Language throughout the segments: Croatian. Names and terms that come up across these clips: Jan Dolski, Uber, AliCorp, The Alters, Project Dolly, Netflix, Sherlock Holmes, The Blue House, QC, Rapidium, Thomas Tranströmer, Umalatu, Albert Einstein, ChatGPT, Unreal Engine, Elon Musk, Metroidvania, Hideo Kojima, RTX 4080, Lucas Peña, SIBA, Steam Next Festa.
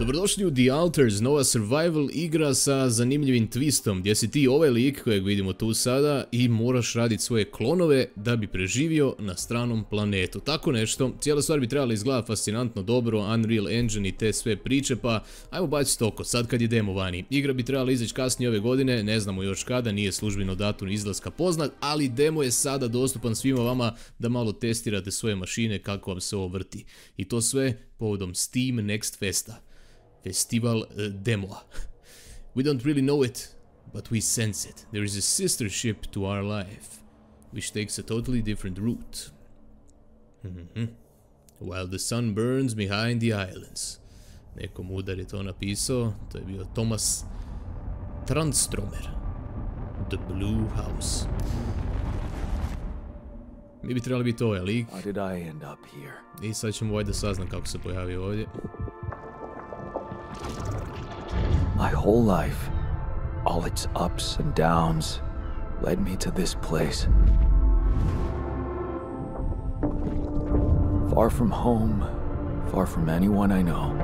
Dobrodošli u The Alters, nova survival igra sa zanimljivim twistom, gdje si ti ovaj lik kojeg vidimo tu sada i moraš raditi svoje klonove da bi preživio na stranom planetu. Tako nešto, cijela stvar bi trebala izgleda fascinantno dobro, Unreal Engine i te sve priče, pa ajmo baciti oko, sad kad je demo vani. Igra bi trebala izaći kasnije ove godine, ne znamo još kada, nije službeno datum izlaska poznat, ali demo je sada dostupan svima vama da malo testirate svoje mašine kako vam se ovrti. I to sve povodom Steam Next Festa. Festival demoa. We don't really know it, but we sense it. There is a sister ship to our life, which takes a totally different route. While the sun burns behind the islands. Neko mudar je to napisao, to je bio Thomas Tranströmer. The Blue House. Mi bi trebali biti ovaj lik. I sad ćemo ovaj da saznam kako se pojavio ovdje. My whole life, all its ups and downs, led me to this place. Far from home, far from anyone I know.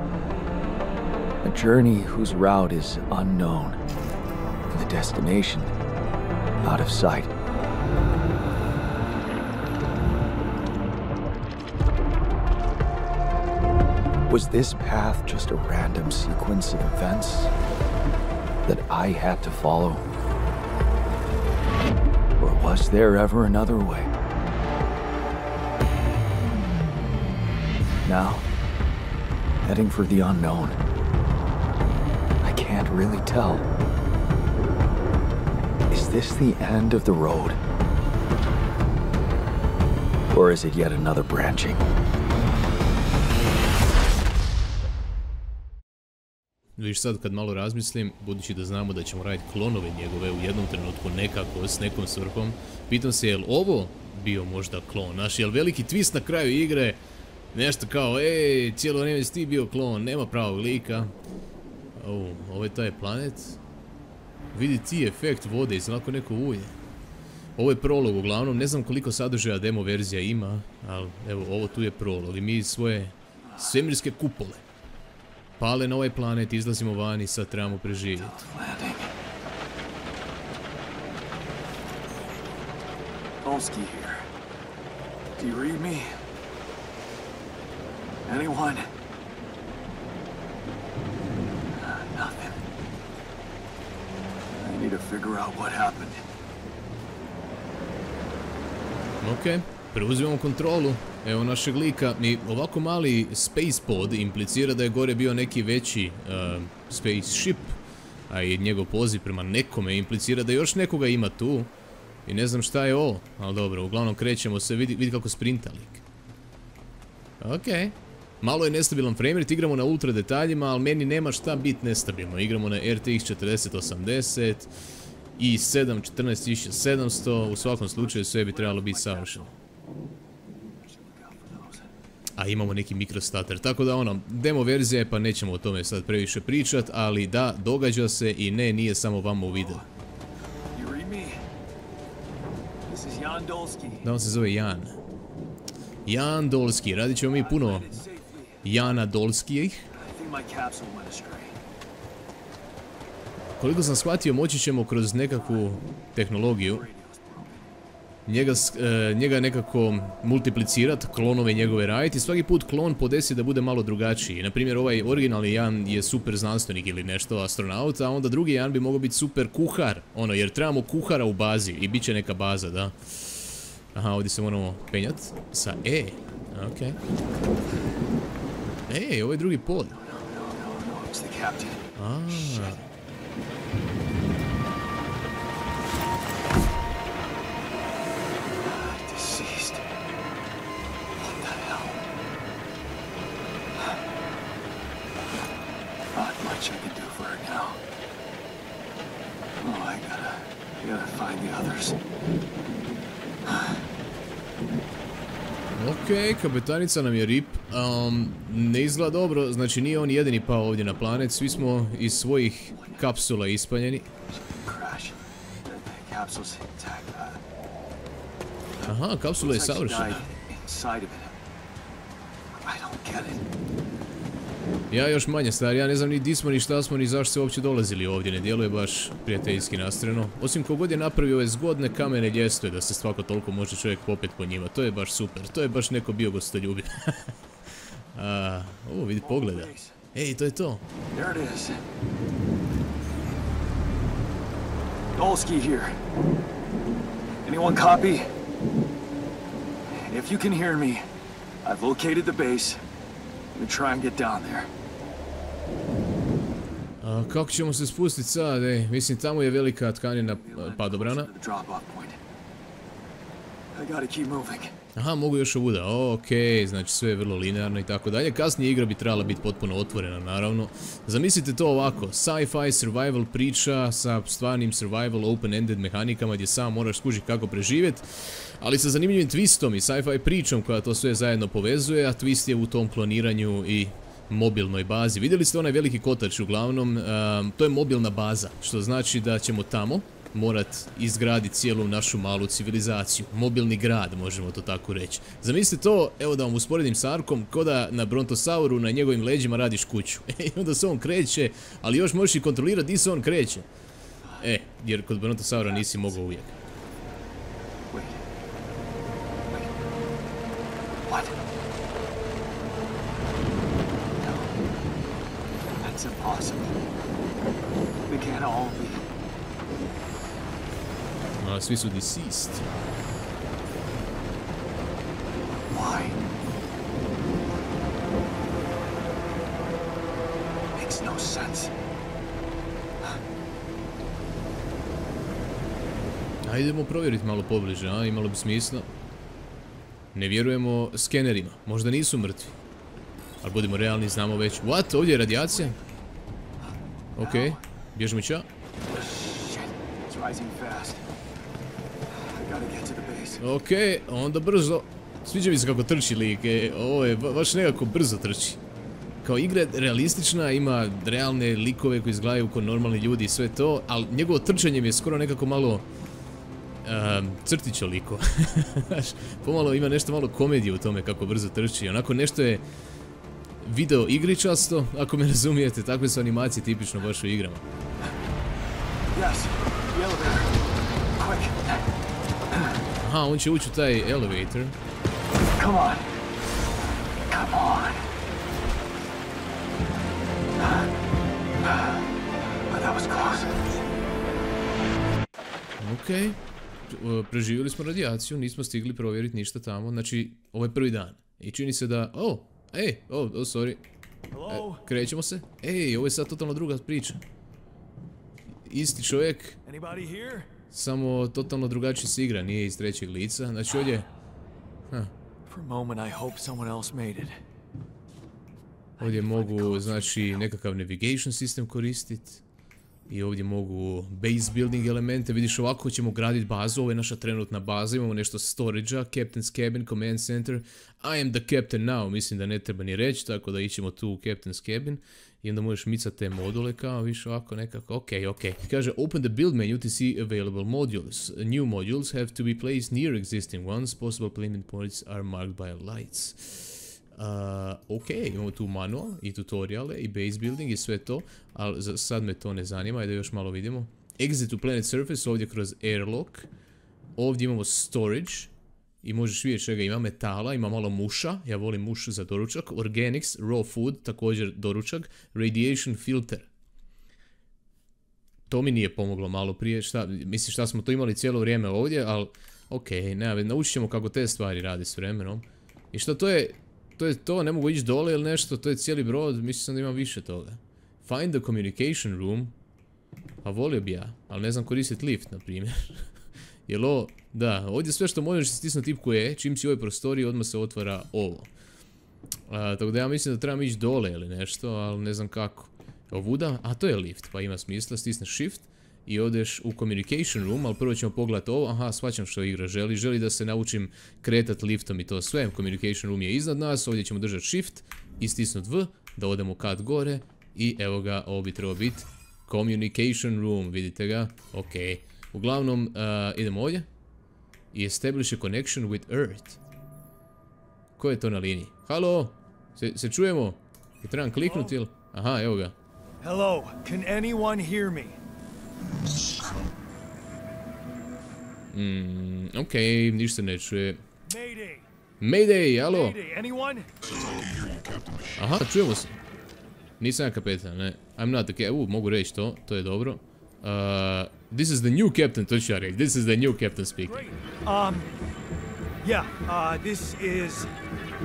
A journey whose route is unknown, and the destination out of sight. Was this path just a random sequence of events that I had to follow? Or was there ever another way? Now, heading for the unknown. I can't really tell. Is this the end of the road? Or is it yet another branching? Viš sad kad malo razmislim, budući da znamo da ćemo raditi klonove njegove u jednom trenutku nekako s nekom svrhom, pitam se je li ovo bio možda klon naš, je li veliki twist na kraju igre, nešto kao ej, cijelo vrijeme si ti bio klon, nema pravog lika. Ovo je taj planet, vidi ti efekt vode iz onako neko ulje. Ovo je prolog uglavnom, ne znam koliko sadržaja demo verzija ima, ali evo ovo tu je prolog i mi svoje svemirske kupole. Pale na ovaj planet, izlazimo van i sad trebamo preživjeti. Dolski here. Do you read me? Anyone? Nothing. I need to figure out what happened. Okay. Preuzimamo kontrolu, evo našeg lika, i ovako mali space pod implicira da je gore bio neki veći spaceship, a i njegov poziv prema nekome implicira da još nekoga ima tu, i ne znam šta je ovo, ali dobro, uglavnom krećemo se, vidi kako sprinta lik. Okej, malo je nestabilan framerate, igramo na ultra detaljima, ali meni nema šta biti nestabilno, igramo na RTX 4080, i7 14700, u svakom slučaju sve bi trebalo biti savršeno. A imamo neki mikrostater, tako da ono, demo verzija je pa nećemo o tome sad previše pričat, ali da, događa se i ne, nije samo vama u videu. Da, on se zove Jan. Jan Dolski, radit ćemo mi puno Jana Dolskijih. Koliko sam shvatio, moći ćemo kroz nekakvu tehnologiju njega nekako multiplicirat, klonove njegove raditi, svaki put klon podesi da bude malo drugačiji. Naprimjer, ovaj originalni Jan je super znanstvenik ili nešto, astronaut, a onda drugi Jan bi mogao biti super kuhar, ono, jer trebamo kuhara u bazi i bit će neka baza, da. Aha, ovdje se moramo penjat sa E, okej. Ej, ovo je drugi pod. Aaaa. Okej, kapetanica nam je rip, ne izgleda dobro, znači nije on jedini pao ovdje na planet, svi smo iz svojih kapsula ispaljeni. Aha, kapsula je savršena. Ja još manje, stvar, ja ne znam ni di smo, ni šta smo, ni zašto se uopće dolazili ovdje, ne djeluje baš prijateljski nastrojeno. Osim kogod je napravio ove zgodne kamene ljestve da se svako toliko može čovjek popet po njima, to je baš super, to je baš neko bio gostoljubiv. Ovo vidi pogleda. Ej, to je to. Dolski here. Anyone copy? If you can hear me, I've located the base. I'm gonna try and get down there. Kako ćemo se spustiti sad, ej? Mislim, tamo je velika tkanina padobrana. Aha, mogu još ovuda, okej, znači sve je vrlo linearno i tako dalje. Kasnije igra bi trebala biti potpuno otvorena, naravno. Zamislite to ovako, sci-fi survival priča sa stvarnim survival open-ended mehanikama gdje sam moraš skužiti kako preživjeti, ali sa zanimljivim twistom i sci-fi pričom koja to sve zajedno povezuje, a twist je u tom kloniranju i mobilnoj bazi. Vidjeli ste onaj veliki kotač, uglavnom, to je mobilna baza, što znači da ćemo tamo morat izgraditi cijelu našu malu civilizaciju. Mobilni grad, možemo to tako reći. Zamislite to, evo da vam usporedim s Arkom, kao da na Brontosauru na njegovim leđima radiš kuću. I onda se on kreće, ali još možeš i kontrolirati di se on kreće. E, jer kod Brontosaura nisi mogao uvijek. Svi su deceased. Ajdemo provjeriti malo pobliže, a imalo bi smisla. Ne vjerujemo skenerima, možda nisu mrtvi. Ali budemo realni, znamo već. What? Ovdje je radijacija? Okej, bježimo ća. Okej, onda brzo. Sviđa mi se kako trči lik, ovo je baš nekako brzo trči. Kao igra je realistična, ima realne likove koji izgledaju kao normalni ljudi i sve to, ali njegovo trčanje mi je skoro nekako malo crtićo liko. Pomalo ima nešto malo komedije u tome kako brzo trči, onako nešto je video igričasto, ako me razumijete, takve su animacije tipično baš u igrama. Aha, on će ući u taj elevator. Okej, preživjeli smo radijaciju, nismo stigli provjeriti ništa tamo, znači ovo je prvi dan. I čini se da, sorry, krećemo se. Ej, ovo je sad totalno druga priča. Isti čovjek, samo totalno drugačije se igra, nije iz trećeg lica, znači ovdje... Ovdje mogu, znači, nekakav navigation sistem koristiti. I ovdje mogu base building elemente, vidiš ovako ćemo graditi bazu, ovo je naša trenutna baza, imamo nešto storage-a, captain's cabin, command center, I am the captain now, mislim da ne treba ni reći, tako da ićemo tu u captain's cabin. I onda možeš micati te module kao više ovako nekako, okej. Kaže, open the build menu to see available modules. New modules have to be placed near existing ones, possible placement points are marked by lights. Okej, imamo tu manual i tutoriale i base building i sve to, ali za sad me to ne zanima, ajde još malo vidimo. Exit to planet surface, ovdje kroz airlock, ovdje imamo storage. I možeš vidjeti čega ima metala, ima malo muša, ja volim muš za doručak, organics, raw food, također doručak, radiation filter. To mi nije pomoglo malo prije, misliš šta smo to imali cijelo vrijeme ovdje, ali okej, naučit ćemo kako te stvari radi s vremenom. I šta to je, to je to, ne mogu ići dole ili nešto, to je cijeli brod, mislim sam da imam više toga. Find the communication room, pa volio bi ja, ali ne znam koristiti lift na primjer. Jel ovo, da, ovdje sve što možeš stisnuti tipku E, čim si u ovoj prostoriji odmah se otvara ovo. Tako da ja mislim da trebam ići dole ili nešto, ali ne znam kako. Ovuda, a to je lift, pa ima smisla, stisneš shift i odeš u communication room, ali prvo ćemo pogledati ovo, aha, shvaćam što igra želi, želi da se naučim kretati liftom i to sve, communication room je iznad nas, ovdje ćemo držati shift i stisnuti V, da odemo kat gore i evo ga, ovo bi trebao biti communication room, vidite ga, okej. Uglavnom, idemo ovdje i establish a connection with Earth. Ko je to na liniji? Halo, se čujemo? Trebam kliknuti ili? Aha, evo ga. Hello, can anyone hear me? Okej, ništa se ne čuje. Mayday, alo? Aha, čujemo se. Nisam ja kapetan, ne. I'm not the captain. Mogu reći to, to je dobro. This is the new captain, to ću ja reći. This is the new captain speaking. Yeah, this is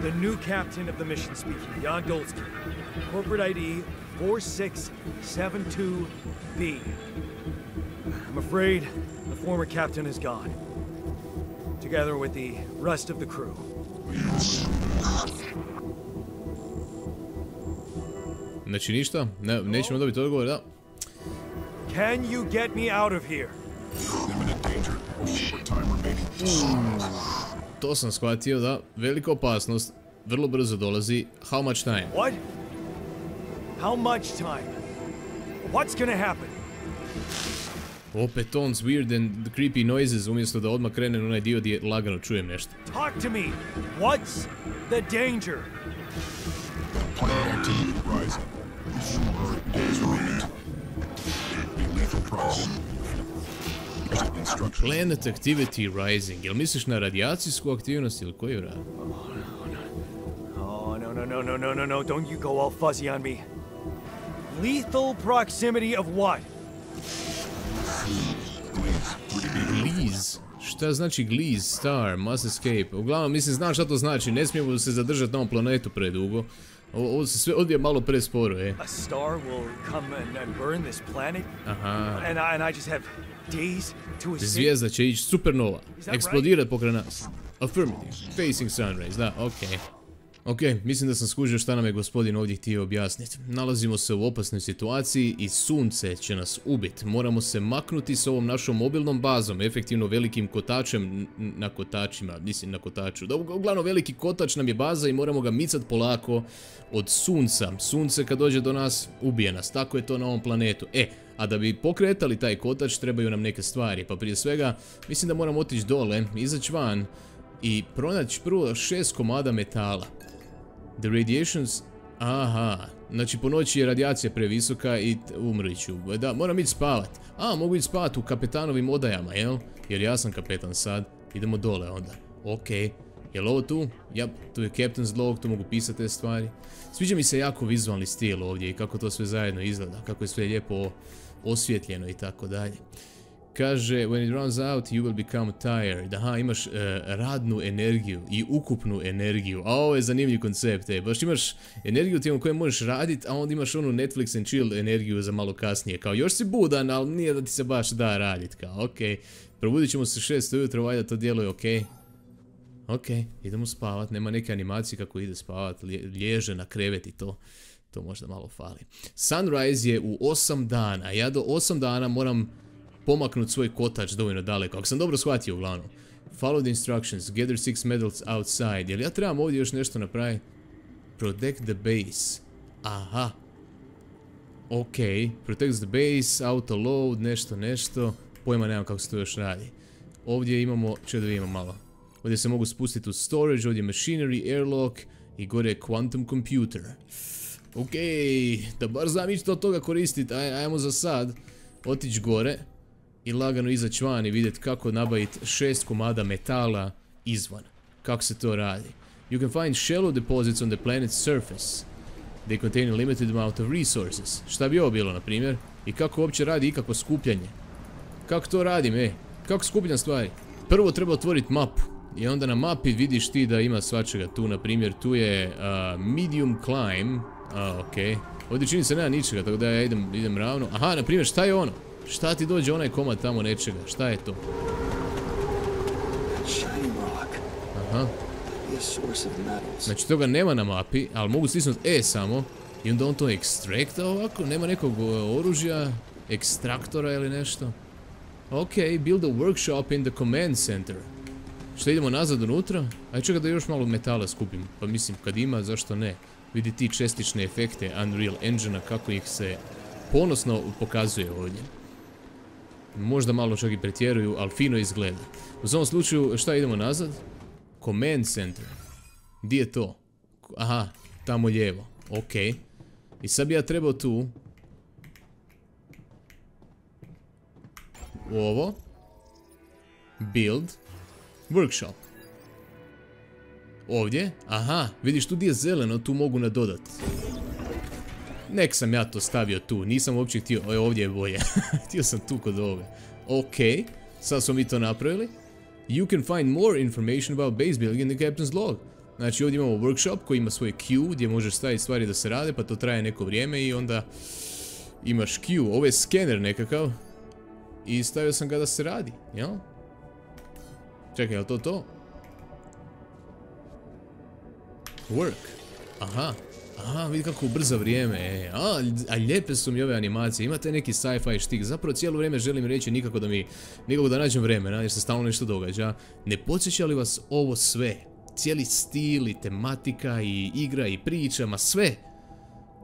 the new captain of the mission speaking, Jan Dolski. Corporate ID 4672B. I'm afraid the former captain is gone, together with the rest of the crew. Znači ništa? Nećemo dobiti odgovor, da? Can you get me out of here? To sam shvatio, da. Velika opasnost. Vrlo brzo dolazi. How much time? What? How much time? What's gonna happen? Opet on weird and creepy noises umjesto da odmah krene na onaj dio gdje lagano čujem nešto. Talk to me. What's the danger? The planet rising. Planet activity rising. Jel misliš na radijacijsku aktivnost ili koji vrag? Oh no no no no no no no! Don't you go all fuzzy on me. Lethal proximity of what? Gliz? Šta znači gliz? Star, must escape. Uglavnom, mislim, znam šta to znači. Ne smijemo se zadržati na ovom planetu predugo. Ovo se sve odvija malo presporo, e. A star will come and burn this planet. Aha. And I just have days to escape. Zvijezda će ići supernova. Eksplodirat pokraj nas. Affirmative. Facing sunrise, da, okej. Okej, mislim da sam skužio šta nam je gospodin ovdje htio objasniti. Nalazimo se u opasnoj situaciji i sunce će nas ubiti. Moramo se maknuti s ovom našom mobilnom bazom, efektivno velikim kotačem na kotačima, mislim na kotaču. Uglavnom veliki kotač nam je baza i moramo ga micat polako od sunca. Sunce kad dođe do nas, ubije nas, tako je to na ovom planetu. E, a da bi pokretali taj kotač trebaju nam neke stvari, pa prije svega mislim da moramo otići dole, izaći van i pronaći prvo 6 komada metala. The radiations... Aha, znači po noći je radijacija previsoka i umrit ću. Da, moram ići spavat. A, mogu ići spavat u kapetanovim odajama, jel? Jer ja sam kapetan sad. Idemo dole onda. Okej. Jel ovo tu? Jap, tu je Captain's Log, tu mogu pisati te stvari. Sviđa mi se jako vizualni stil ovdje i kako to sve zajedno izgleda. Kako je sve lijepo osvjetljeno i tako dalje. Kaže, when it runs out, you will become tired. Aha, imaš radnu energiju i ukupnu energiju. A ovo je zanimljiv koncept, e. Baš imaš energiju tijekom koju možeš radit, a onda imaš onu Netflix and chill energiju za malo kasnije. Kao, još si budan, ali nije da ti se baš da radit. Kao, okej. Probudit ćemo se 6 ujutro, valjda to djeluje okej. Okej, idemo spavat. Nema neke animacije kako ide spavat. Liježe na krevet i to. To možda malo fali. Sunrise je u 8 dana. Ja do 8 dana moram... pomaknut svoj kotač dovoljno daleko, ako sam dobro shvatio uglavnom. Follow the instructions, gather 6 medals outside. Jel ja trebam ovdje još nešto napraviti? Protect the base. Aha. Okej, protect the base, auto load, nešto. Pojma nemam kako se to još radi. Ovdje imamo, če da vidimo malo. Ovdje se mogu spustiti u storage, ovdje machinery, airlock i gore je quantum computer. Okej, da bar znam išto od toga koristit, ajmo za sad otići gore. I lagano izaći van i vidjeti kako nabaviti 6 komada metala izvan. Kako se to radi? You can find shallow deposits on the planet's surface. They contain a limited amount of resources. Šta bi ovo bilo, na primjer? I kako uopće radi ikako skupljanje? Kako to radim, e? Kako skupljam stvari? Prvo treba otvoriti mapu. I onda na mapi vidiš ti da ima svačega tu, na primjer. Tu je medium climb. Okej. Ovdje čini se nema ničega, tako da ja idem ravno. Aha, na primjer, šta je ono? Šta ti dođe onaj komad tamo nečega? Šta je to? Aha. Znači toga nema na mapi, ali mogu stisnuti E samo. I onda on to ekstrakta ovako? Nema nekog oružja, ekstraktora ili nešto? Okej, build a workshop in the command center. Šta idemo nazad unutra? Ajde čekaj da još malo metala skupim. Pa mislim, kad ima, zašto ne? Vidi ti čestične efekte Unreal Engine-a, kako ih se ponosno pokazuje ovdje. Možda malo čak i pretjeruju, ali fino izgleda. U svom slučaju, šta idemo nazad? Command Center. Gdje je to? Aha, tamo lijevo. Okej. I sobie treba tu u ovo build workshop. Ovdje, aha, vidiš tu gdje je zeleno, tu mogu nadodat. Nek sam ja to stavio tu, nisam uopće htio, oj ovdje je bolje, htio sam tu kod ove. Ok, sad smo mi to napravili. You can find more information about base building in the captain's log. Znači ovdje imamo workshop koji ima svoje queue gdje možeš staviti stvari da se rade, pa to traje neko vrijeme i onda imaš queue. Ovo je skener nekakav i stavio sam ga da se radi, jel? Čekaj, je li to to? Work. Aha, aha, vidi kako ubrza vrijeme. A lijepe su mi ove animacije, imate neki sci-fi štik. Zapravo cijelo vrijeme želim reći nikako da nađem vremena jer se stalno nešto događa. Ne podsjeća li vas ovo sve? Cijeli stil i tematika i igra i priča, ma sve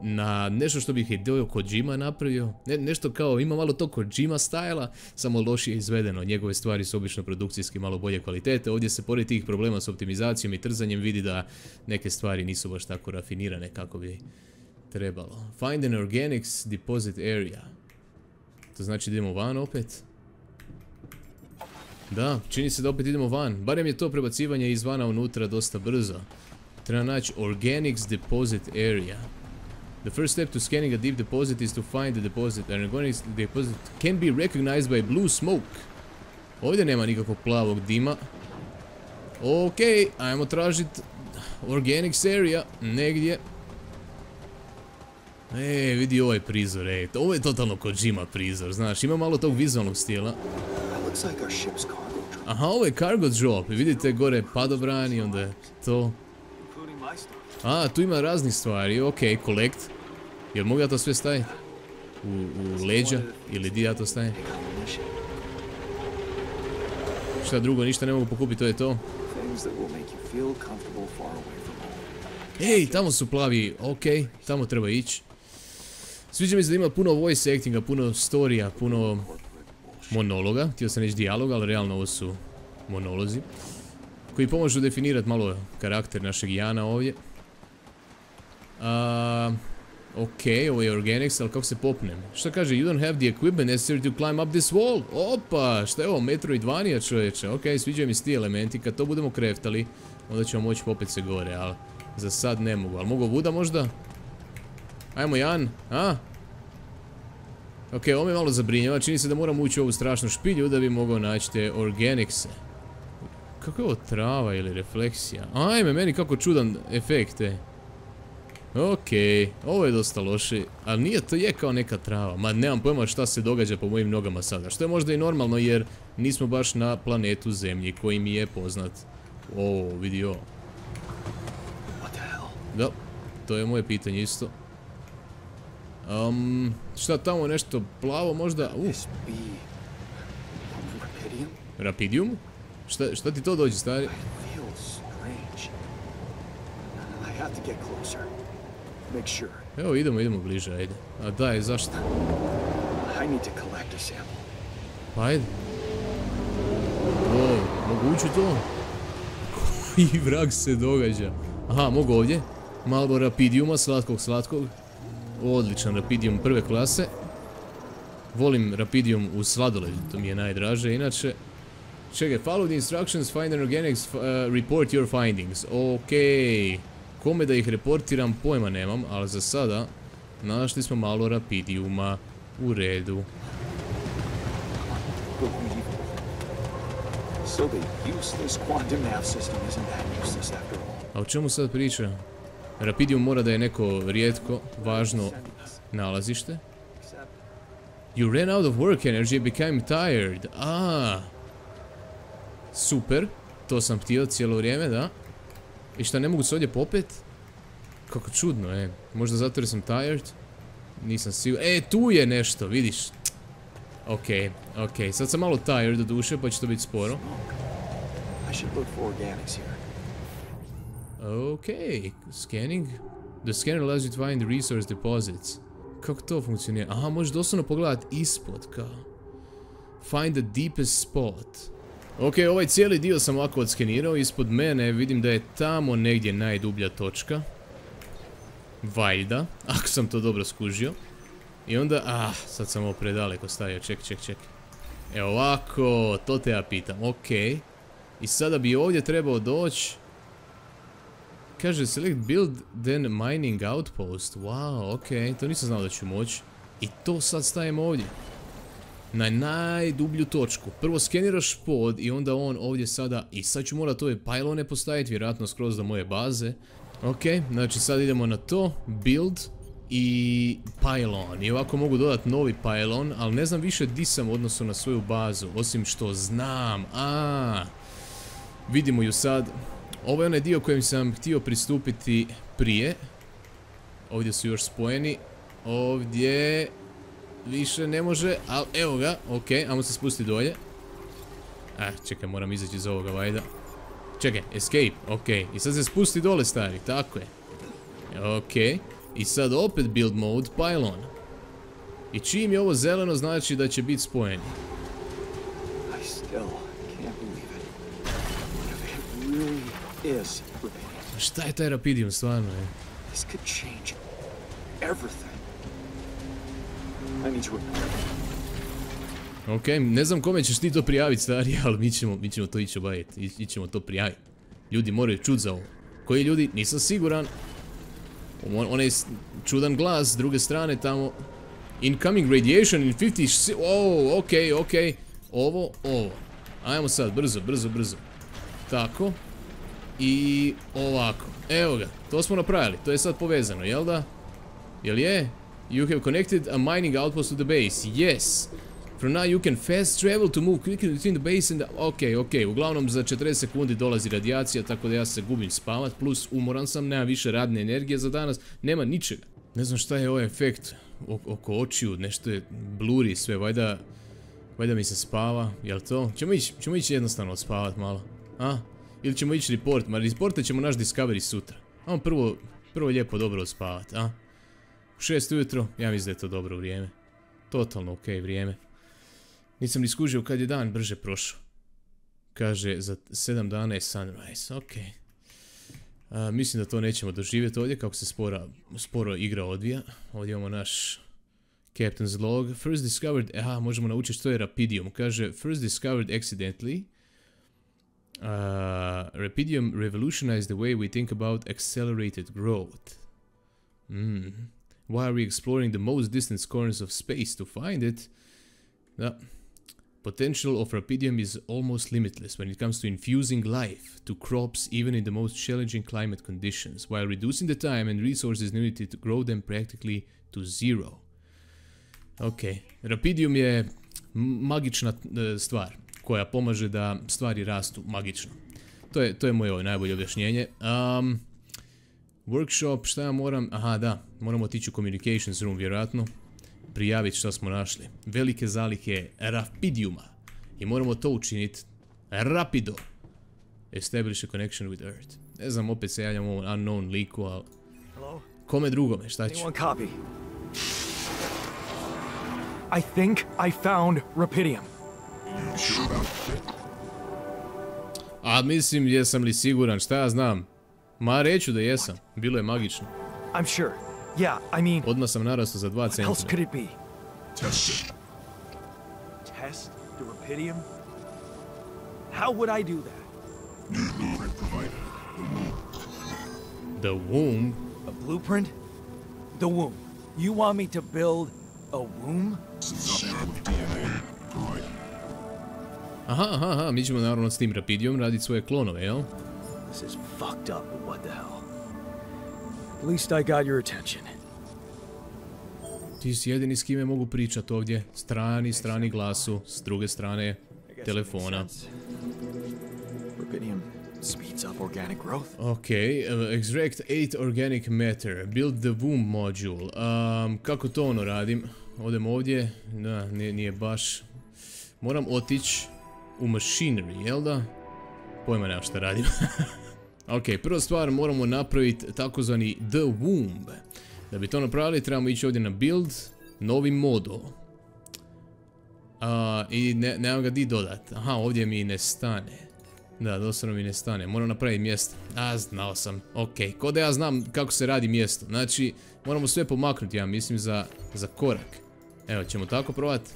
na nešto što bi Hideo Kojima napravio, nešto kao ima malo to Kojima stajla, samo lošije izvedeno. Njegove stvari su obično produkcijski malo bolje kvalitete, ovdje se pored tih problema s optimizacijom i trzanjem vidi da neke stvari nisu baš tako rafinirane kako bi trebalo. Find an organics deposit area. To znači da idemo van opet. Da, čini se da opet idemo van, barem je to prebacivanje izvana unutra dosta brzo. Treba naći organics deposit area. The first step to scanning a deep deposit is to find the deposit. An organic deposit can be recognized by blue smoke. Ovdje nema nikakvog plavog dima. Okej, ajmo tražit organics area negdje. E, vidi ovaj prizor, ej, ovo je totalno Kojima prizor, znaš, ima malo tog vizualnog stila. Aha, ovo je cargo drop, vidite gore padobran i onda je to. A, tu ima raznih stvari, okej, collect. Jel mogu ja to sve staviti? U leđa? Ili di ja to stavim? Šta drugo, ništa ne mogu pokupiti, to je to. Ej, tamo su plavi, okej, tamo treba ići. Sviđa mi se da ima puno voice actinga, puno storija, puno monologa. Htio sam reći dijaloga, ali realno ovo su monolozi. Koji pomožu definirati malo karakter našeg Jana ovdje. Okej, ovo je organics, ali kako se popnem? Šta kaže, you don't have the equipment necessary to climb up this wall. Opa, šta je ovo, Metroidvania čovječe. Okej, sviđaju mi se ti elementi, kad to budemo kreftali, onda ćemo moći popet se gore, ali za sad ne mogu. Ali mogu vuda možda? Ajmo Jan, a? Okej, ovo me malo zabrinjava, čini se da moram ući u ovu strašnu špilju da bi mogao naći te organicse. Kako je ovo trava ili refleksija? Ajme, meni kako čudan efekt, e. Okej, ovo je dosta loše, ali nije to je kao neka trava. Ma nemam pojma šta se događa po mojim nogama sada, što je možda i normalno jer nismo baš na planetu Zemlji koji mi je poznat. O, vidi ovo. Da, to je moje pitanje isto. Šta tamo nešto plavo možda? Rapidium? Šta ti to dođe, stari? Evo, idemo bliže, ajde. A daj, zašto? Pa ajde. O, mogu ući to? Koji vrag se događa? Aha, mogu ovdje. Malo Rapidiuma, slatkog. Odličan Rapidium prve klase. Volim Rapidium u sladoleđu, to mi je najdraže, inače. Čekaj, follow the instructions, find an organics, report your findings. Okej, kome da ih reportiram pojma nemam, ali za sada našli smo malo Rapidiuma, u redu. A o čemu sad priča? Rapidium mora da je neko rijetko, važno nalazište. You ran out of work energy and became tired. Aaaa. Super, to sam htio cijelo vrijeme, da. I šta, ne mogu se ovdje popet? Kako čudno, e. Možda zato jer sam tired? Nisam siguran. E, tu je nešto, vidiš. Okej, sad sam malo tired do duše, pa će to biti sporo. Okej, scanning. The scanner allows you to find the resource deposits. Kako to funkcionira? Aha, možeš doslovno pogledat ispod, kao. Find the deepest spot. Okej, ovaj cijeli dio sam ovako odskenirao, ispod mene vidim da je tamo negdje najdublja točka. Vajda, ako sam to dobro skužio. I onda, sad sam ovo predaleko stavio, ček. E ovako, to te ja pitam, okej. I sada bi ovdje trebao doći. Kaže, select build, then mining outpost. Wow, okej, to nisam znao da ću moći. I to sad stavim ovdje. Na najdublju točku. Prvo skeniraš pod i onda on ovdje sada. I sad ću morat ove pylone postaviti, vjerojatno skroz do moje baze. Okej, znači sad idemo na to, build i pylon. I ovako mogu dodati novi pylon, ali ne znam više di sam odnosno na svoju bazu, osim što znam. Vidimo ju sad. Ovo je onaj dio kojem sam htio pristupiti prije. Ovdje su još spojeni. Ovdje više ne može, ali evo ga, okej, ajmo se spustiti dolje. Čekaj, moram izaći iz ovoga, vajda. Čekaj, escape, okej, i sad se spusti dole, stari, tako je. Okej, i sad opet build mode, pylon. I čim je ovo zeleno, znači da će biti spojeni. Šta je taj Rapidium, stvarno je? Okej, ne znam kome ćeš ti to prijaviti, stari, ali mi ćemo to ići obaviti, ićemo to prijaviti. Ljudi moraju čut za ovo. Koji ljudi? Nisam siguran. Onaj čudan glas s druge strane tamo. Incoming radiation in 50... Oh, okej. Ovo. Ajmo sad, brzo. Tako. I ovako. Evo ga, to smo napravili, to je sad povezano, jel da? Jel je? You have connected a mining outpost to the base. Yes. From now you can fast travel to move quickly between the base and the... Okej, uglavnom za 40 sekundi dolazi radijacija, tako da ja se gubim spavat, plus umoran sam, nemam više radne energije za danas, nema ničega. Ne znam šta je ovaj efekt oko očiju, nešto je bluri sve, vajda mi se spava, jel to? Ćemo ići jednostavno odspavat malo, Ili ćemo ići report, ma reportat ćemo naš Discovery sutra. Ajmo prvo lijepo dobro odspavat, U 6 ujutro, ja mislim da je to dobro vrijeme. Totalno okej vrijeme. Nisam ni skužio kad je dan brže prošao. Kaže, za 7 dana je sunrise, okej. Mislim da to nećemo doživjeti ovdje, kako se sporo igra odvija. Ovdje imamo naš Captain's Log. First discovered, možemo naučiti što je Rapidium. Kaže, first discovered accidentally. Rapidium revolutionized the way we think about accelerated growth. Why are we exploring the most distant corners of space to find it? The potential of Rapidium is almost limitless when it comes to infusing life to crops even in the most challenging climate conditions, while reducing the time and resources needed to grow them practically to zero. Okej, Rapidium je magična stvar koja pomaže da stvari rastu magično. To je moje najbolje objašnjenje. Workshop, šta ja moram... moramo otići u communications room vjerojatno. Prijaviti šta smo našli. Velike zalihe Rapidiuma. I moramo to učiniti rapido. Establish a connection with Earth. Ne znam, opet se javljam ovom unknown liku, ali... Kome drugome, šta ću? I think I found Rapidium. Mislim, jesam li siguran, šta ja znam? Ma reću da jesam, bilo je magično. I'm sure. Yeah, I mean. Odmah sam narastao za 2 cm. What else could it be? Test it. Test the Rapidium? How would I do that? New blueprint provided. The womb. A blueprint? The womb. You want me to build a womb? Aha, mi ćemo naravno s tim Rapidium raditi svoje klonove, jel? This is fucked up, but what the hell? At least I got your attention. Ti si jedini s kime mogu pričat ovdje. Strani glasu, s druge strane telefona. Okej, extract 8 organic matter, build the womb module. Kako to radim? Odem ovdje, nije baš... Moram otići u machinery, jel da? Pojma nema šta radim. Okej, prva stvar moramo napraviti takozvani The Womb. Da bi to napravili trebamo ići ovdje na build, novi model. I nemam ga di dodat, ovdje mi ne stane. Да, досрано ми не стане. Морам направи мјест. А, знао сам. Океј, ко да ја знам како се ради мјесто. Значи, морамо све помакнути, ја мислим, за корак. Ево, ћемо тако пробати.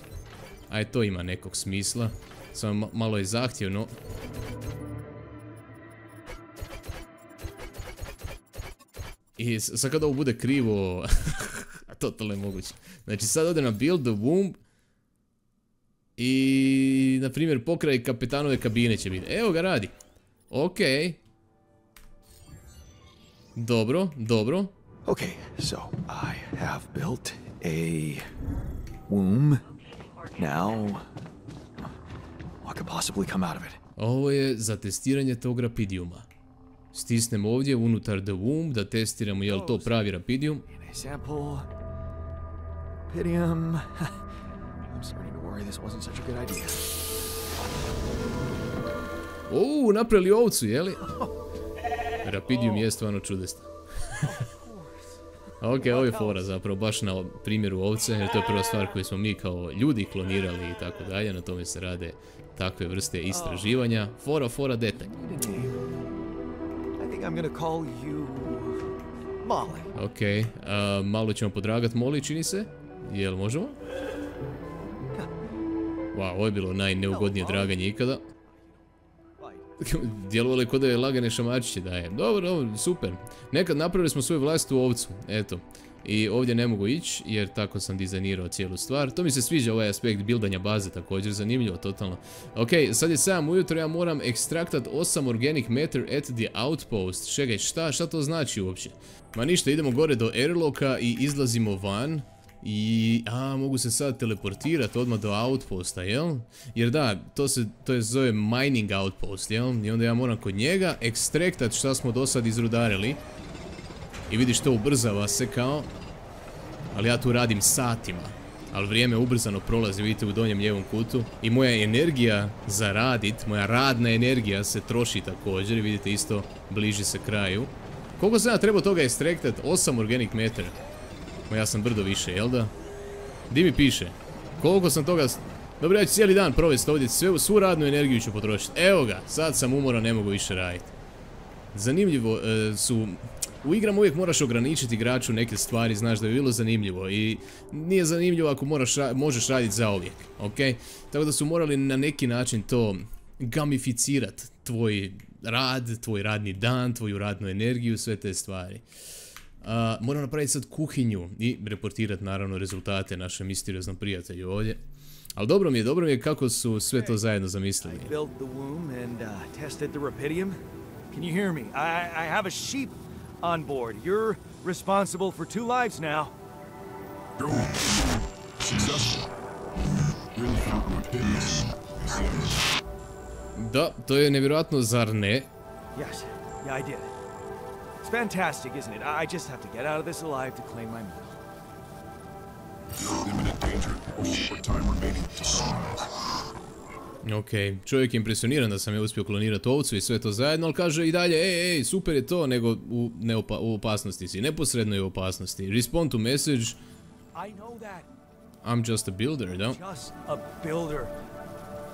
А и то има неког смисла. Само мало је захтјевно. I sad kad ovo bude krivo, totalno je moguće. Znači sad ode na build, womb i na primjer pokraj kapetanove kabine će biti. Evo ga radi. Ok. Dobro, dobro. Ok, so I have built a womb. Now, what could possibly come out of it? Ovo je za testiranje tog rapidiuma. Stisnem ovdje unutar The Womb da testiramo jel to pravi Rapidium. Uuu, napravili ovcu, jeli? Rapidium je stvarno čudestan. Ok, ovo je fora zapravo, baš na primjeru ovce, jer to je prva stvar koju smo mi kao ljudi klonirali i tako dalje, na tome se rade takve vrste istraživanja. Fora, detalj. Ok, malo ćemo podragat Molly, čini se. Jel možemo? Wow, ovo je bilo najneugodnije draganje ikada. Djelovalo je kod da je lagane šamačiće daje. Dobro, super. Nekad napravili smo svoju vlastitu ovcu, eto. I ovdje ne mogu ići jer tako sam dizajnirao cijelu stvar. To mi se sviđa ovaj aspekt bildanja baze također, zanimljivo totalno. Ok, sad je 7 ujutro, ja moram ekstraktat 8 organic matter at the outpost. Čekaj, šta to znači uopće? Ma ništa, idemo gore do airlocka i izlazimo van. I, mogu se sad teleportirati odmah do outposta, jel? Jer da, to je zove mining outpost, jel? I onda ja moram kod njega ekstraktat šta smo do sad izrudarili. I vidiš to ubrzava se kao, ali ja tu radim satima, ali vrijeme ubrzano prolazi, vidite u donjem ljevom kutu. I moja energija za radit, moja radna energija se troši također, vidite isto bliži se kraju. Koliko sam ja trebao toga ekstraktat? 8 organic matter. Ma ja sam brdo više, jel da? Di mi piše? Koliko sam toga... Dobro, ja ću cijeli dan provesti ovdje, svu radnu energiju ću potrošiti. Evo ga, sad sam umoran, ne mogu više raditi. Zanimljivo su... U igram uvijek moraš ograničiti igraču neke stvari, znaš, da bi bilo zanimljivo i nije zanimljivo ako možeš raditi zauvijek, ok? Tako da su morali na neki način to gamificirat, tvoj rad, tvoj radni dan, tvoju radnu energiju, sve te stvari. Moram napraviti sad kuhinju i reportirati naravno rezultate našem misterioznom prijatelju ovdje. Ali dobro mi je kako su sve to zajedno zamislili. On board. You're responsible for 2 lives now. Da, to je nevjerojatno, zar ne? Yes. Yeah, I did. It's fantastic, isn't it? I just have to get out of this alive to claim my medal. Ok, čovjek je impresioniran da sam je uspio klonirati ovcu i sve to zajedno, ali kaže i dalje, ej, super je to, nego u opasnosti si, neposredno je u opasnosti. Respond to message. I'm just a builder, da? Just a builder.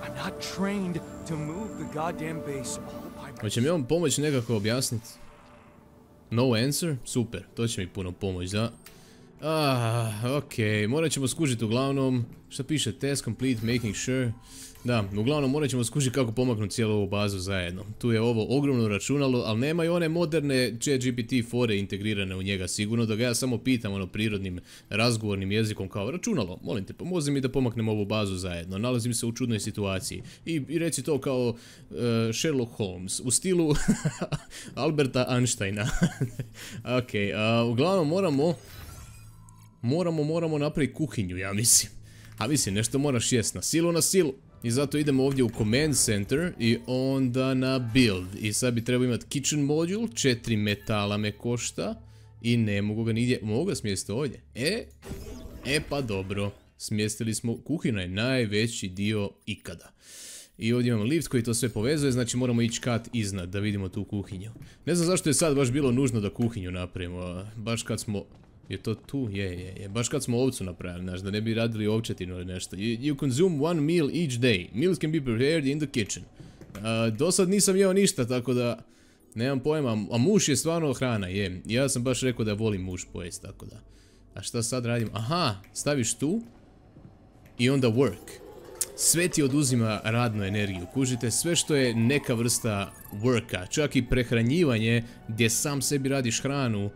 I'm not trained to move the goddamn base. Hoće mi on pomoć nekako objasniti? No answer? Super, to će mi puno pomoć, da? Ok, morat ćemo skužiti uglavnom, šta piše, test complete, making sure. Da, uglavnom morat ćemo skužiti kako pomaknuti cijelu ovu bazu zajedno. Tu je ovo ogromno računalo, ali nemaju one moderne ChatGPT fore integrirane u njega sigurno, da ga ja samo pitam ono prirodnim razgovornim jezikom kao računalo, molim te, pomozi mi da pomaknem ovu bazu zajedno, nalazim se u čudnoj situaciji. I reci to kao Sherlock Holmes, u stilu Alberta Einsteina. Ok, uglavnom moramo napraviti kuhinju, ja mislim. A mislim, nešto moraš jest na silu. I zato idemo ovdje u Command Center i onda na Build. I sad bi trebao imati Kitchen Module, 4 metala me košta i ne mogu ga nigdje, mogu ga smjestiti ovdje. Pa dobro, smjestili smo, kuhina je najveći dio ikada. I ovdje imamo lift koji to sve povezuje, znači moramo ići kat iznad da vidimo tu kuhinju. Ne znam zašto je sad baš bilo nužno da kuhinju napravimo, baš kad smo... Je to tu? Je. Baš kad smo ovcu napravili, znaš, da ne bi radili ovčetinu ili nešto. You consume 1 meal each day. Meals can be prepared in the kitchen. Do sad nisam jeo ništa, tako da nemam pojma, a muš je stvarno hrana, je. Ja sam baš rekao da volim muš pojest, tako da. A šta sad radim? Aha, staviš tu i onda work. Sve ti oduzima radnu energiju, kužite, sve što je neka vrsta worka, čak i prehranjivanje gdje sam sebi radiš hranu,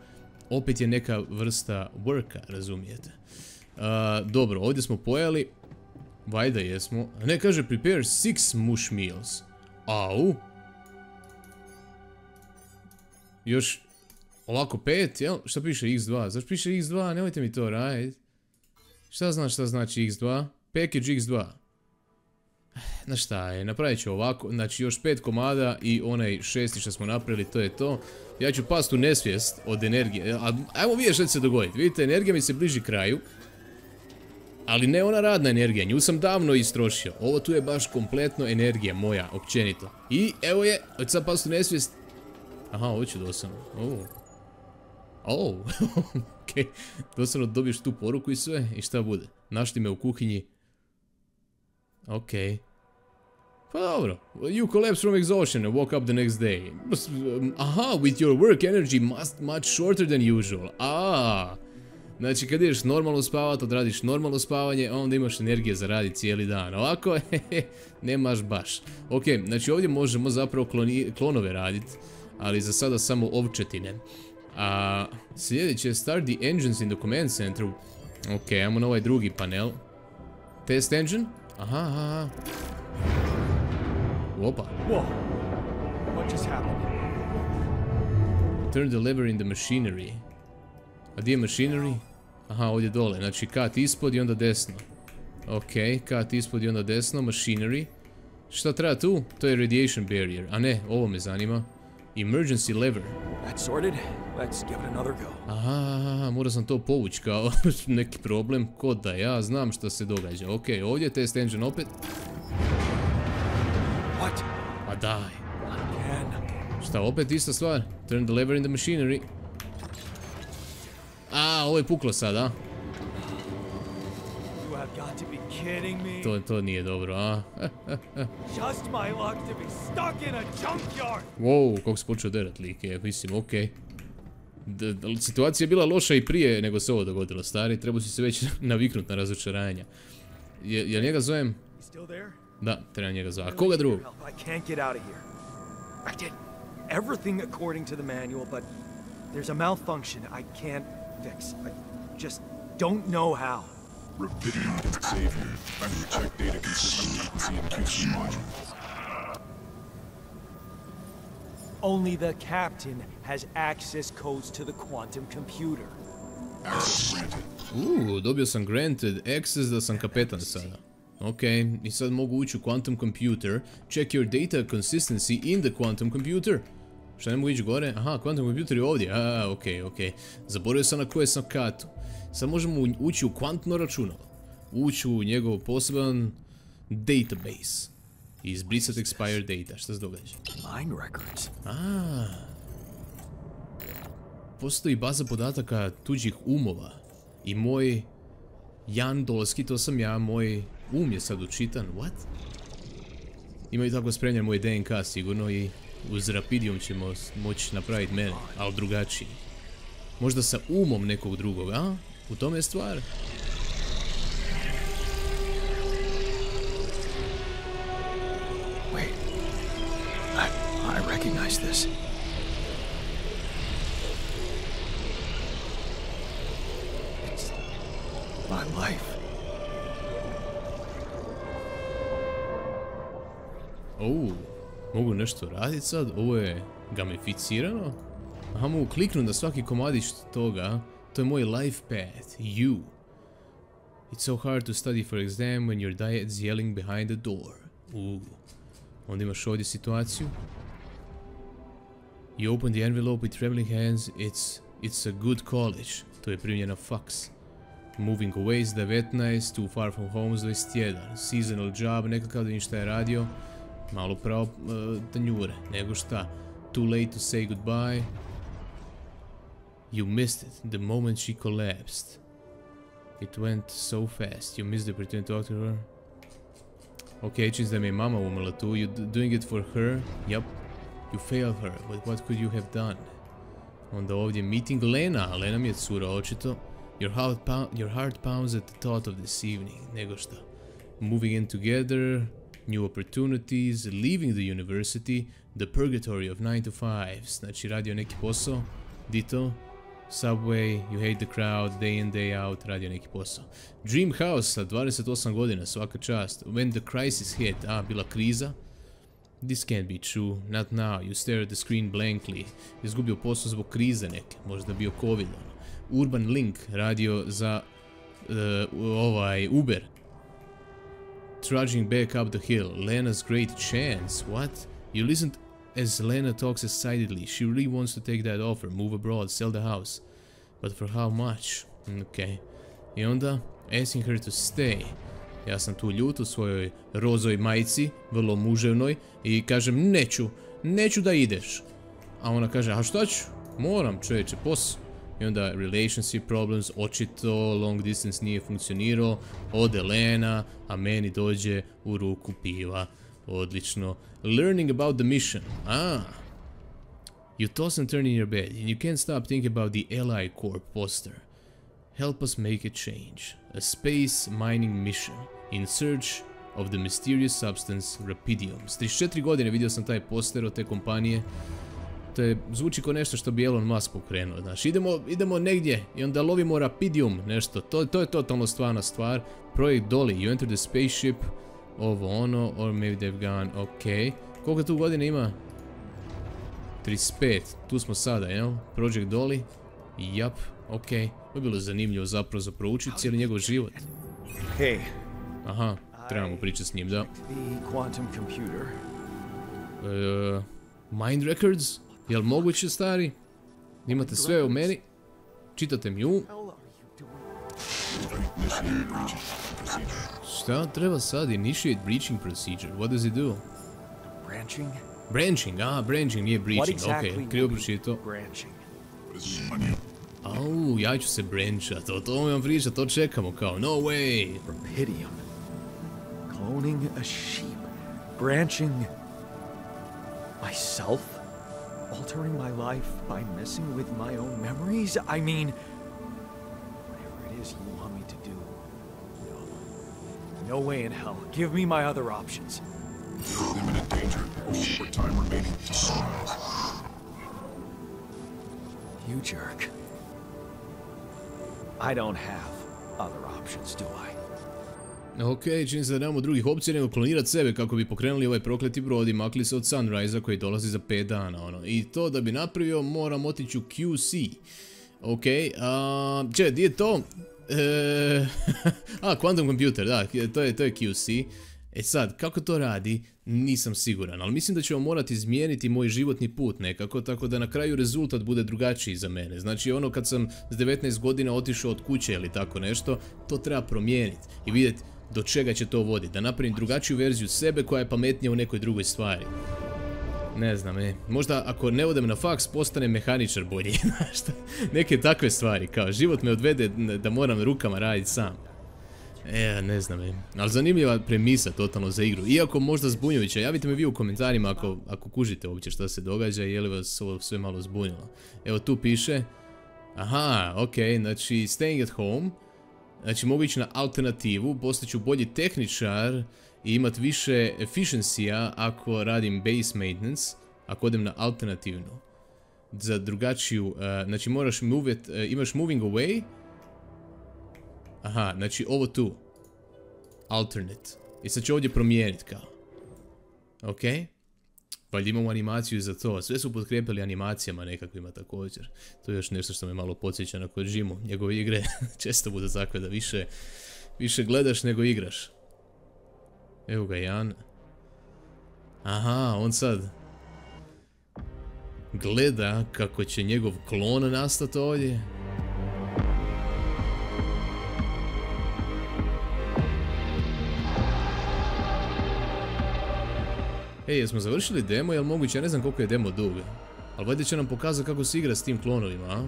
opet je neka vrsta worka, razumijete. Dobro, ovdje smo pojeli, vajda jesmo, ne kaže prepare 6 mush meals, au. Još lako 5, jel? Šta piše x2? Zašto piše x2? Nemojte mi to raditi. Šta znaš šta znači x2? Package x2. Na šta je, napravit ću ovako, znači još 5 komada i onaj 6 što smo napravili, to je to. Ja ću past u nesvijest od energije, ajmo vidjeti što će se dogoditi, vidite energija mi se bliži kraju. Ali ne ona radna energija, nju sam davno istrošio, ovo tu je baš kompletno energija moja, općenito. I evo je, od sad past u nesvijest, aha ovo ću doslovno, okej, doslovno dobiješ tu poruku i sve, i šta bude, našli me u kuhinji. Okej. Pa dobro. You collapse from exhaustion and woke up the next day. Aha, with your work energy much shorter than usual. Aaaa. Znači kad ideš normalno spavat, odradiš normalno spavanje, onda imaš energije za raditi cijeli dan. Ovako, hehe, nemaš baš. Okej, znači ovdje možemo zapravo klonove raditi, ali za sada samo ovčetine. Sljedeće, start the engines in the command center. Okej, ajmo na ovaj drugi panel. Test engine? Aha. Opa. What just happened? Turn the lever in the machinery. A di je machinery? Aha, ovdje dole. Znači cut ispod i onda desno. Okej, cut ispod i onda desno. Machinery. Šta treba tu? To je radiation barrier. A ne, ovo me zanima. Emergency lever. Aha, mora sam to povući kao neki problem, ko da ja znam šta se događa. Okej, ovdje je test engine opet. Pa daj. Šta, opet ista stvar? Turn the lever in the machinery. A, ovo je puklo sad, a? To nije dobro, a? Wow, kako se počeo derat lik je, mislim, okej. Situacija je bila loša i prije nego se ovo dogodilo, stari, trebao si se već naviknut na razočaranja. Jel njega zovem? Da, treba njega zove, a koga drugog? Rapidium can save you. I need to check data consistency and QC modules. Only the captain has access codes to the quantum computer. Access granted. Dobio sam granted access da sam kapetan sada. Okej, i sad mogu ući u quantum computer. Check your data consistency in the quantum computer. Šta ne mogu ići gore? Aha, quantum computer je ovdje. A, okej. Zaboravio sam na koje sam katu. Sad možemo ući u kvantno računalo, ući u njegov poseban database i izbrisati expired data. Šta se događa? Aaa, postoji baza podataka tuđih umova i moj Jan Dolski, to sam ja, moj um je sad učitan, what? Imaju tako spremljen moj DNK sigurno i uz Rapidium ćemo moći napraviti mene, ali drugačiji. Možda sa umom nekog drugog, a? U tome je stvar. Wait. I recognize this. It's my life. Mogu nešto radit sad? Ovo je gamificirano? Aha, mogu kliknuti na svaki komadić toga. To je moj life path, you. It's so hard to study for exam when your diet's yelling behind the door. Onda imaš ovdje situaciju. You open the envelope with trembling hands, it's a good college. To je primljena fax. Moving away is 19, too far from home is 21. Seasonal job, nekakav da ništa je radio. Malo pravo tanjure, nego šta. Too late to say goodbye. You missed it, the moment she collapsed. It went so fast, you missed the opportunity to talk to her. Okay, she's my mama, Umalatu. You're doing it for her? Yep. You failed her, but what could you have done? Onda ovdje meeting Lena. Lena mi je cura, očito. Your heart pounds at the thought of this evening. Nego šta? Moving in together, new opportunities, leaving the university, the purgatory of 9 to 5s. Znači, radio neki posao, dito, subway, you hate the crowd, day in day out, radio neki posao. Dream house sa 28 godina, svaka čast. When the crisis hit, bila kriza. This can't be true, not now, you stare at the screen blankly. Izgubio posao zbog krize neke, možda bio covid. Urban Link radio za Uber. Trudging back up the hill, Lena's great chance, what? You listened as Lena talks excitedly, she really wants to take that offer, move abroad, sell the house. But for how much? Okay. I onda, asking her to stay. Ja sam tu ljut u svojoj rozoj majici, vrlo muževnoj, I kažem neću da ideš. A ona kaže, a šta ću? Moram čovječe, posao. I onda relationship problems, očito, long distance nije funkcionirao, ode Lena, a meni dođe u ruku piva. Odlično. Learning about the mission. You toss and turn in your bed, and you can't stop thinking about the AliCorp poster. Help us make a change. A space mining mission in search of the mysterious substance Rapidium. S 34 godine vidio sam taj poster od te kompanije. To zvuči kao nešto što bi Elon Musk pokrenuo. Znaš, idemo negdje I onda lovimo Rapidium, nešto. To je totalno stvarna stvar. Project Dolly, you enter the spaceship, ovo ono, or maybe they've gone, ok. Koliko tu godine ima? 35, tu smo sada, jel? Project Dolly, jap, ok. To je bilo zanimljivo zapravo za proučiti cijeli njegov život. Aha, trebamo pričati s njim, da. Mind records? Jel moguće, stari? Imate sve u meni. Čitate mi u... Šta treba sad? Initiate breaching procedure. What does it do? Branching? Branching, branching, nije breaching. Ok, krivo pročito. Au, ja ću se branchat. O tome vam pričat, to čekamo kao. No way! Rapidium. Cloning a sheep. Branching... myself? Altering my life by messing with my own memories? I mean, whatever it is you want me to do. No way in hell. Give me my other options. You're in imminent danger. Only for time remaining. You jerk. I don't have other options, do I? Ok, čini se da nemamo drugih opcija nego klonirati sebe kako bi pokrenuli ovaj prokleti brod I makli se od Sunrise-a koji dolazi za 5 dana, ono. I to da bi napravio moram otići u QC. Ok, če, di je to? Quantum Computer, da, to je QC. E sad, kako to radi, nisam siguran, ali mislim da ćemo morati izmijeniti moj životni put nekako, tako da na kraju rezultat bude drugačiji za mene. Znači ono kad sam s 19 godina otišao od kuće ili tako nešto, to treba promijeniti I vidjeti do čega će to voditi, da napravim drugačiju verziju sebe koja je pametnija u nekoj drugoj stvari. Ne znam, možda ako ne odem na faks postanem mehaničar bolje, znaš šta, neke takve stvari, kao život me odvede da moram rukama raditi sam. Ne znam, ali zanimljiva premisa totalno za igru, iako možda zbunjujuća, javite me vi u komentarima ako kužite uopće šta se događa I je li vas ovo sve malo zbunjilo. Evo tu piše, aha, ok, znači staying at home, znači mogu ići na alternativu, postaću bolji tehničar I imat više efficiency-a ako radim base maintenance, ako odem na alternativnu. Za drugačiju, znači moraš imaš moving away, aha, znači ovo tu. Alternate. I sad ću ovdje promijeniti kao. Ok? Valjda imamo animaciju za to. Sve su potkrijepili animacijama nekakvima također. To je još nešto što me malo podsjeća na Kojimu. Njegove igre često bude takve da više gledaš nego igraš. Evo ga Jan. Aha, on sad gleda kako će njegov klon nastati ovdje. Ej, jesmo završili demo, jel moguće, ja ne znam koliko je demo dug, ali valjda će nam pokazati kako se igra s tim klonovima, a?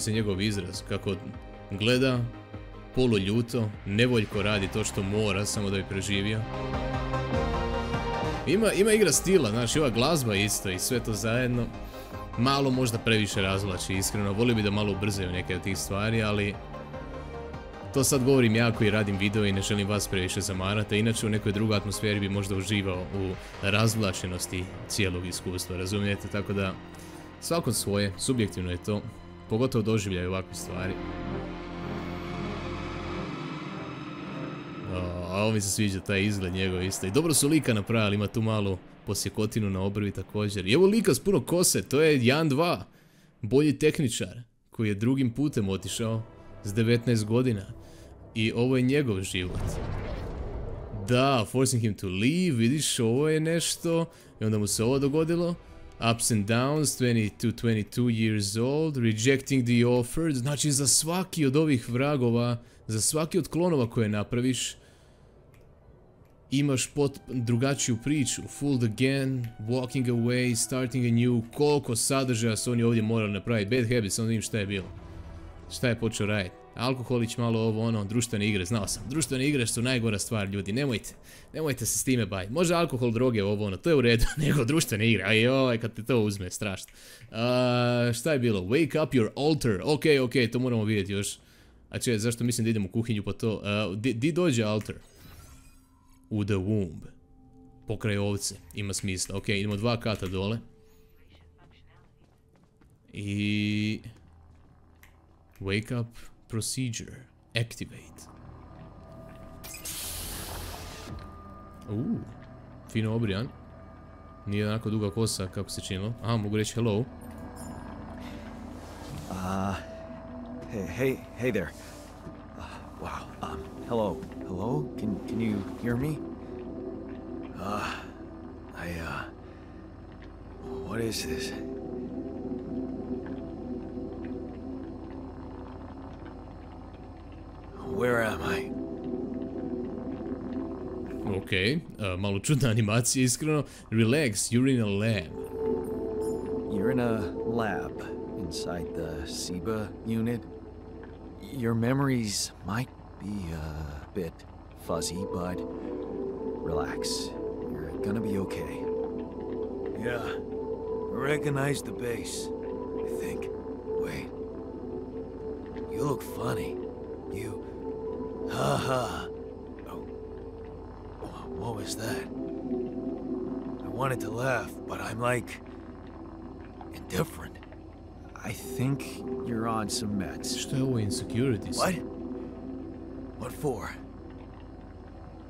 se njegov izraz, kako gleda poluljuto, nevoljko radi to što mora samo da bi preživio. Ima igra stila, znaš, i ova glazba isto i sve to zajedno. Malo možda previše razvlači, iskreno, volio bi da malo ubrzaju neke od tih stvari, ali to sad govorim ja koji radim video i ne želim vas previše zamarati, inače u nekoj drugoj atmosferi bi možda uživao u razvlačenosti cijelog iskustva, razumijete, tako da svakom svoje, subjektivno je to, pogotovo doživljaju ovakve stvari. A ovo mi se sviđa taj izgled njegov isto. I dobro su lika napravili, ima tu malu posjekotinu na obrvi također. I evo lika s puno kose, to je Jan 2, bolji tehničar, koji je drugim putem otišao s 19 godina. I ovo je njegov život. Da, forcing him to leave, vidiš, ovo je nešto. I onda mu se ovo dogodilo. Ups and downs, 22 years old, rejecting the offer. Znači za svaki od ovih vragova, za svaki od klonova koje napraviš, imaš drugačiju priču. Fooled again, walking away, starting anew. Koliko sadržaja su oni ovdje morali napraviti. Bad habits, onda im šta je bilo. Šta je počeo raditi. Alkoholić, malo ovo, ono, društvene igre, znao sam. Društvene igre su najgora stvar, ljudi, nemojte. Nemojte se s time baviti. Može alkohol, droge, ovo, ono, to je u redu, nego društvene igre. Ajoj, kad te to uzme, strašno. Šta je bilo? Wake up your altar. Okej, to moramo vidjeti još. A če, zašto mislim da idem u kuhinju po to? Di dođe altar? U the womb. Pokraj ovce, ima smisla. Okej, idemo 2 kata dole. I... wake up, procedure, activate. Fino obrijan. Nije onako duga kosa kako se činilo. Aha, mogu reći hello. Hey there. Wow, hello, can you hear me? What is this? Where am I? Okay, malo čudna animacija, iskreno. Relax, you're in a lab. You're in a lab inside the SIBA unit. Your memories might be a bit fuzzy, but relax. You're gonna be okay. Yeah, I recognize the base, I think. Wait. You look funny. You... Haha. Oh. What was that? I wanted to laugh, but I'm like... indifferent. I think you're on some meds. Still insecurities. What? What for?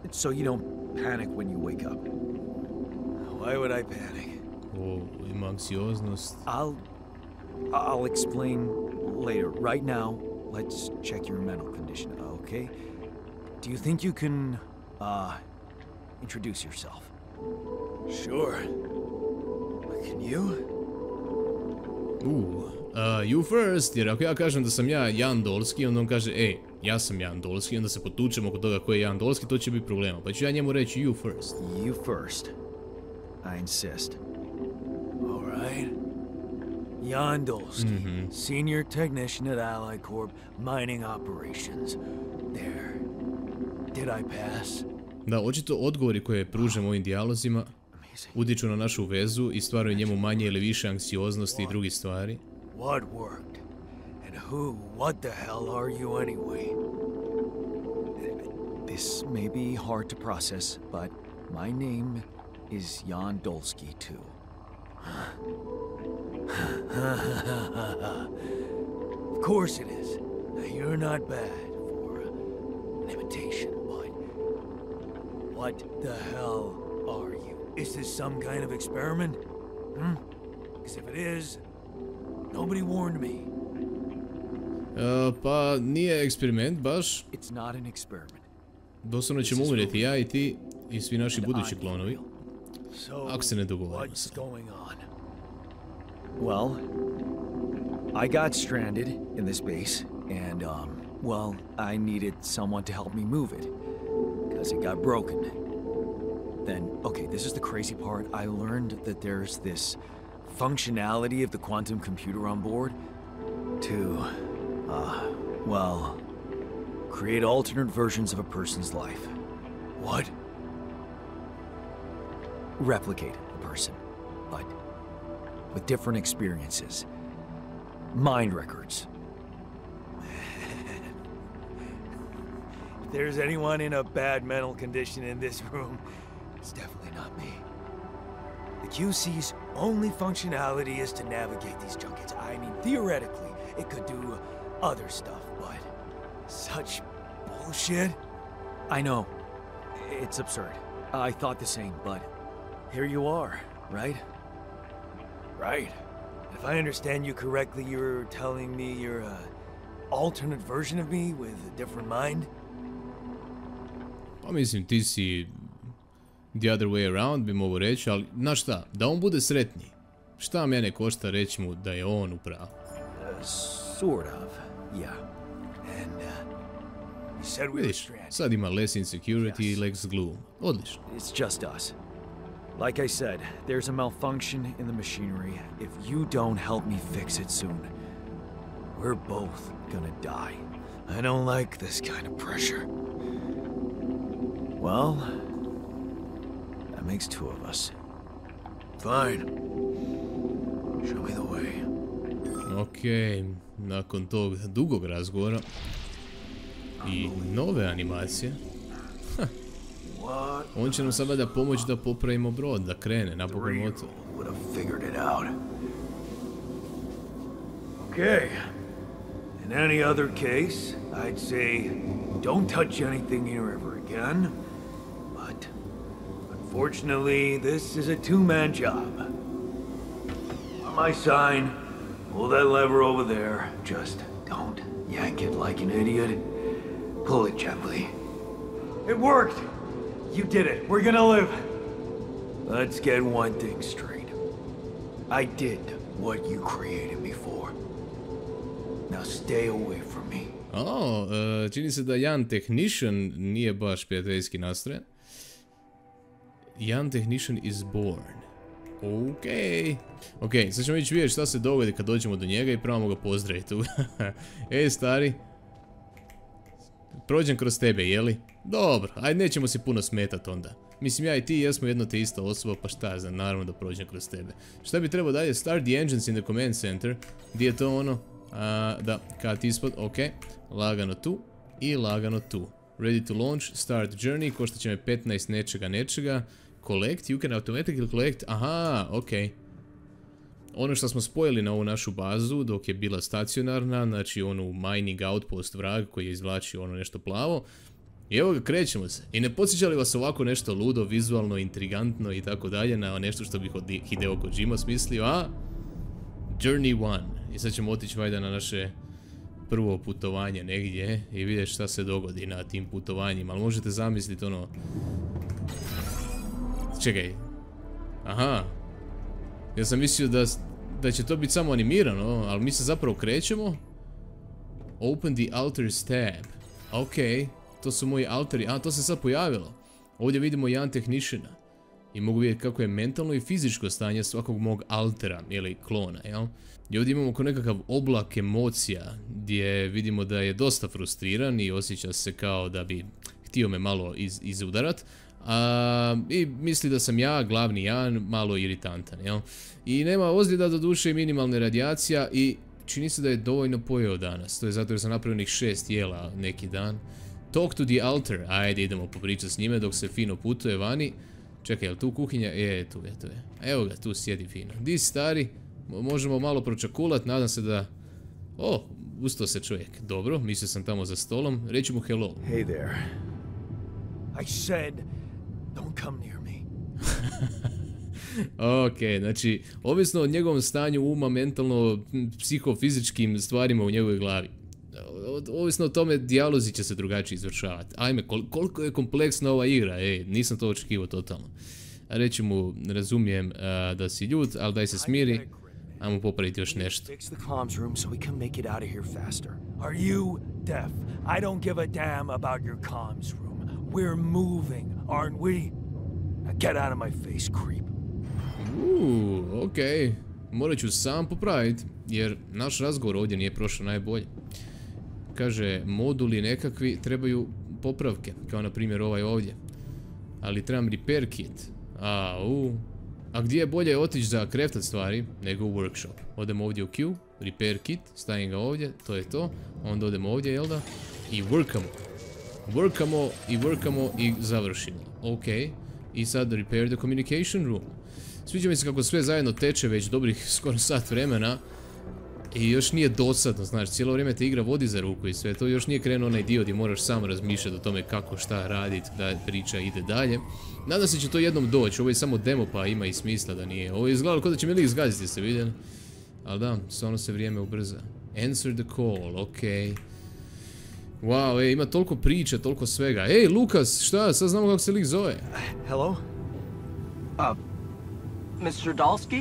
It's so you don't panic when you wake up. Why would I panic? Oh, anxiousness. I'll explain later. Right now, let's check your mental condition, okay? Do you think you can, introduce yourself? Sure. Can you? You first, jer ako ja kažem da sam ja Jan Dolski, onda on kaže, ej, ja sam Jan Dolski, onda se potučem oko toga ko je Jan Dolski, to će biti problema. Pa ću ja njemu reći you first. You first. I insist. Alright. Jan Dolski, senior technician at AliCorp, mining operations. There. Did I pass? Da, očito odgovori koje pružem ovim dijalozima utiču na našu vezu i stvaraju njemu manje ili više anksioznosti i drugih stvari. What worked? And who, what the hell are you anyway? This may be hard to process, but my name is Jan Dolski too. Of course it is. You're not bad for an imitation, but what the hell are you? Is this some kind of experiment? Because if it is, nobody warned me. Pa nije eksperiment baš. It's not an experiment. Doslovno ćemo umreti ja i ti i svi naši budući klonovi. Ako se ne dogovorimo se. Well, I got stranded in this base, and, well, I needed someone to help me move it, because it got broken. Then, okay, this is the crazy part, I learned that there's this functionality of the quantum computer on board, to, well, create alternate versions of a person's life. What? Replicate a person, but with different experiences. Mind records. If there's anyone in a bad mental condition in this room, it's definitely not me. The QC's only functionality is to navigate these junkets. I mean, theoretically, it could do other stuff, but such bullshit. I know. It's absurd. I thought the same, but here you are, right? Right. If I understand you correctly, you're telling me you're an alternate version of me with a different mind? Pa mislim, ti si the other way around, bi mogu reći, ali na šta, da on bude sretni. Šta mene košta reći mu da je on upravo? Sort of, yeah. And, you said we were stranded. Sad ima less insecurity, less gloom. Odlično. It's just us. Like I said, there's a malfunction in the machinery. If you don't help me fix it soon, we're both gonna die. I don't like this kind of pressure. Well, that makes two of us. Fine. Show me the way. Okay, nakon tog dugog razgovora I nove animacije. On će nam sada da pomoći da popravimo brod, da krene napokon motor. Okay. In any other case, I'd say don't touch anything here ever again. But unfortunately, this is a two-man job. On my sign, pull that lever over there. Just don't yank it like an idiot. Pull it gently. It worked. You did it. We're gonna live. Let's get one thing straight. I did what you created before. Now stay away from me. Oh, čini se da Jan Technician nije baš prijateljski nastrojen. Jan Technician is born. Okej. Okej, sad ćemo ići vidjeti šta se dogodi kad dođemo do njega I pravamo ga pozdraviti. Ej, stari. Prođem kroz tebe, jeli? Dobro, ajde nećemo si puno smetat onda. Mislim ja I ti jesmo jedno te ista osoba, pa šta ja znam, naravno da prođem kroz tebe. Šta bi trebao dalje? Start the engines in the command center. Gdje je to ono? Da, cut ispod, ok. Lagano tu I lagano tu. Ready to launch, start journey, košta će me 15 nečega. Collect, you can automatically collect, aha, ok. Ono što smo spojili na ovu našu bazu dok je bila stacionarna, znači onu mining outpost vrag koji je izvlačio ono nešto plavo. I evo ga, krećemo se. I ne podsjeća li vas ovako nešto ludo, vizualno, intrigantno I tako dalje na nešto što bih od Hideo Kojima smislio, a? Journey 1. I sad ćemo otići vajda na naše prvo putovanje negdje I vidjeti šta se dogodi na tim putovanjima. Ali možete zamisliti ono... Čekaj. Aha. Ja sam mislio da će to biti samo animirano, ali mi se zapravo krećemo. Open the Alters tab. Okej. To su moji alteri, a to se sad pojavilo. Ovdje vidimo Jan Techniciana. I mogu vidjeti kako je mentalno I fizičko stanje svakog mog altera, ili klona, jel? I ovdje imamo nekakav oblak emocija, gdje vidimo da je dosta frustriran I osjeća se kao da bi htio me malo izudarat. I misli da sam ja, glavni Jan, malo iritantan, jel? I nema ozljeda do duše I minimalne radijacija I čini se da je dovoljno pojeo danas. To je zato jer sam napravio onih 6 jela neki dan. Talk to the altar. Ajde, idemo popričati s njime dok se fino putuje vani. Čekaj, je li tu kuhinja? Je, tu je, tu je. Evo ga, tu sjedi fino. Di stari? Možemo malo pročakulat, nadam se da... O, ustao se čovjek. Dobro, mislio sam tamo za stolom. Reći mu hello. Hey there. I said, don't come near me. Okej, znači, ovisno o njegovom stanju uma, mentalno, psihofizičkim stvarima u njegovoj glavi. Ovisno o tome, dijalozi će se drugačije izvršavati. Ajme, koliko je kompleksna ova igra, ej, nisam to očekivao totalno. Reći mu, razumijem da si ljut, ali daj se smiri, ajmo popraviti još nešto. Okej, Morę sam popraviti, jer naš razgovor ovdje nije prošao najbolje. Kaže, moduli nekakvi trebaju popravke, kao na primjer ovaj ovdje. Ali trebam repair kit. A gdje je bolje otići za kreftat stvari nego u workshop? Odemo ovdje u Q, repair kit, stavim ga ovdje, to je to. Onda odemo ovdje, jel da? I workamo i završimo. Ok, i sad repair the communication room. Sviđa mi se kako sve zajedno teče već dobrih skoro sat vremena. I još nije dosadno, znaš, cijelo vrijeme te igra vodi za ruku i sve to. Još nije krenuo onaj dio gdje moraš sam razmišljati o tome kako, šta raditi, da priča ide dalje. Nadam se će to jednom doći, ovo je samo demo pa ima i smisla da nije. Ovo je izgledalo kao da će mi lik zgaziti se, vidjeli? Ali da, stvarno se vrijeme ubrza. Answer the call, okej. Wow, ej, ima toliko priče, toliko svega. Ej, Lucas, šta, sad znamo kako se lik zove. Hello? Mr. Dolski?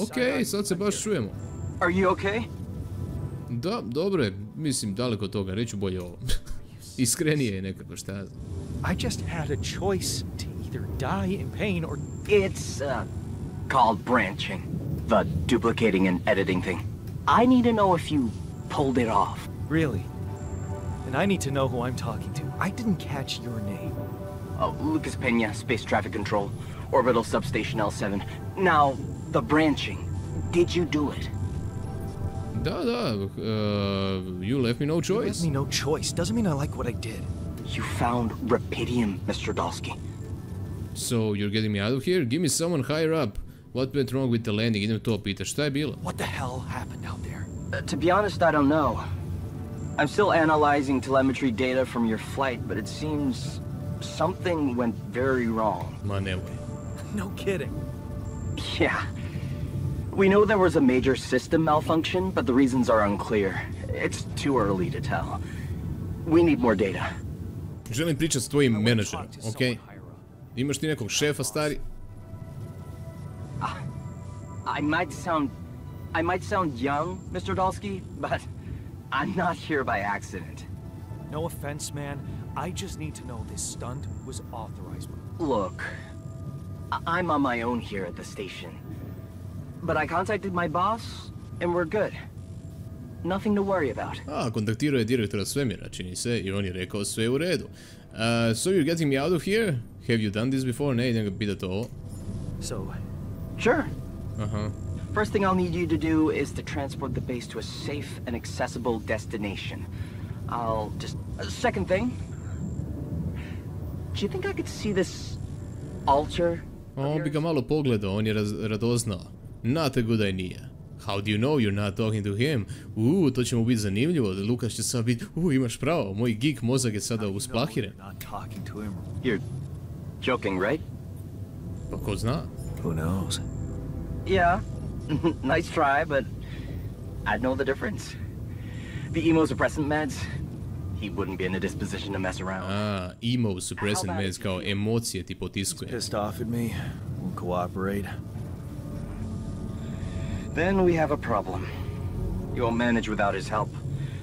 Okej, sad se baš čujemo. Are you okay? Da, dobro je. Mislim, daleko od toga. Reću bolje ovo. Iskrenije je nekako, šta znam. I just had a choice to either die in pain or... It's called branching. The duplicating and editing thing. I need to know if you pulled it off. Really? And I need to know who I'm talking to. I didn't catch your name. Lucas Peña, Space Traffic Control, Orbital Substation L7. Now, the branching. Did you do it? Da, you left me no choice. You left me no choice. Doesn't mean I like what I did. You found Rapidium, Mr. Dolski. So, you're getting me out of here? Give me someone higher up. What went wrong with the landing? Idem to opitaš, šta je bilo? What the hell happened out there? To be honest, I don't know. I'm still analyzing telemetry data from your flight, but it seems something went very wrong. Ma nemoj. No kidding. Yeah. We know there was a major system malfunction, but the reasons are unclear. It's too early to tell. We need more data. Želim pričati s tvojim menadžerom, okej? Imaš ti nekog šefa, stari? I might sound young, Mr. Dolski, but I'm not here by accident. No offense, man. I just need to know this stunt was authorized. Look, I'm on my own here at the station. But I contacted my boss, and we're good. Nothing to worry about. Kontaktirao je direktora svemira, čini se, i on je rekao sve u redu. So you're getting me out of here? Have you done this before? Ne, idem ga pitat ovo. So, sure. First thing I'll need you to do is to transport the base to a safe and accessible destination. I'll just... second thing. Do you think I could see this... altar? On bi ga malo pogledao, on je radoznao. Not a good idea. How do you know you're not talking to him? To će mu biti zanimljivo. Lukas će sad biti, imaš pravo. Moj geek mozak je sada usplahiren. You're joking, right? Pa ko zna? Who knows? Yeah, nice try, but I know the difference. The emo suppressant meds, he wouldn't be in a disposition to mess around. Emo suppressant meds kao emocije ti potiskuje. Pissed off at me, won't cooperate. Then we have a problem. You won't manage without his help.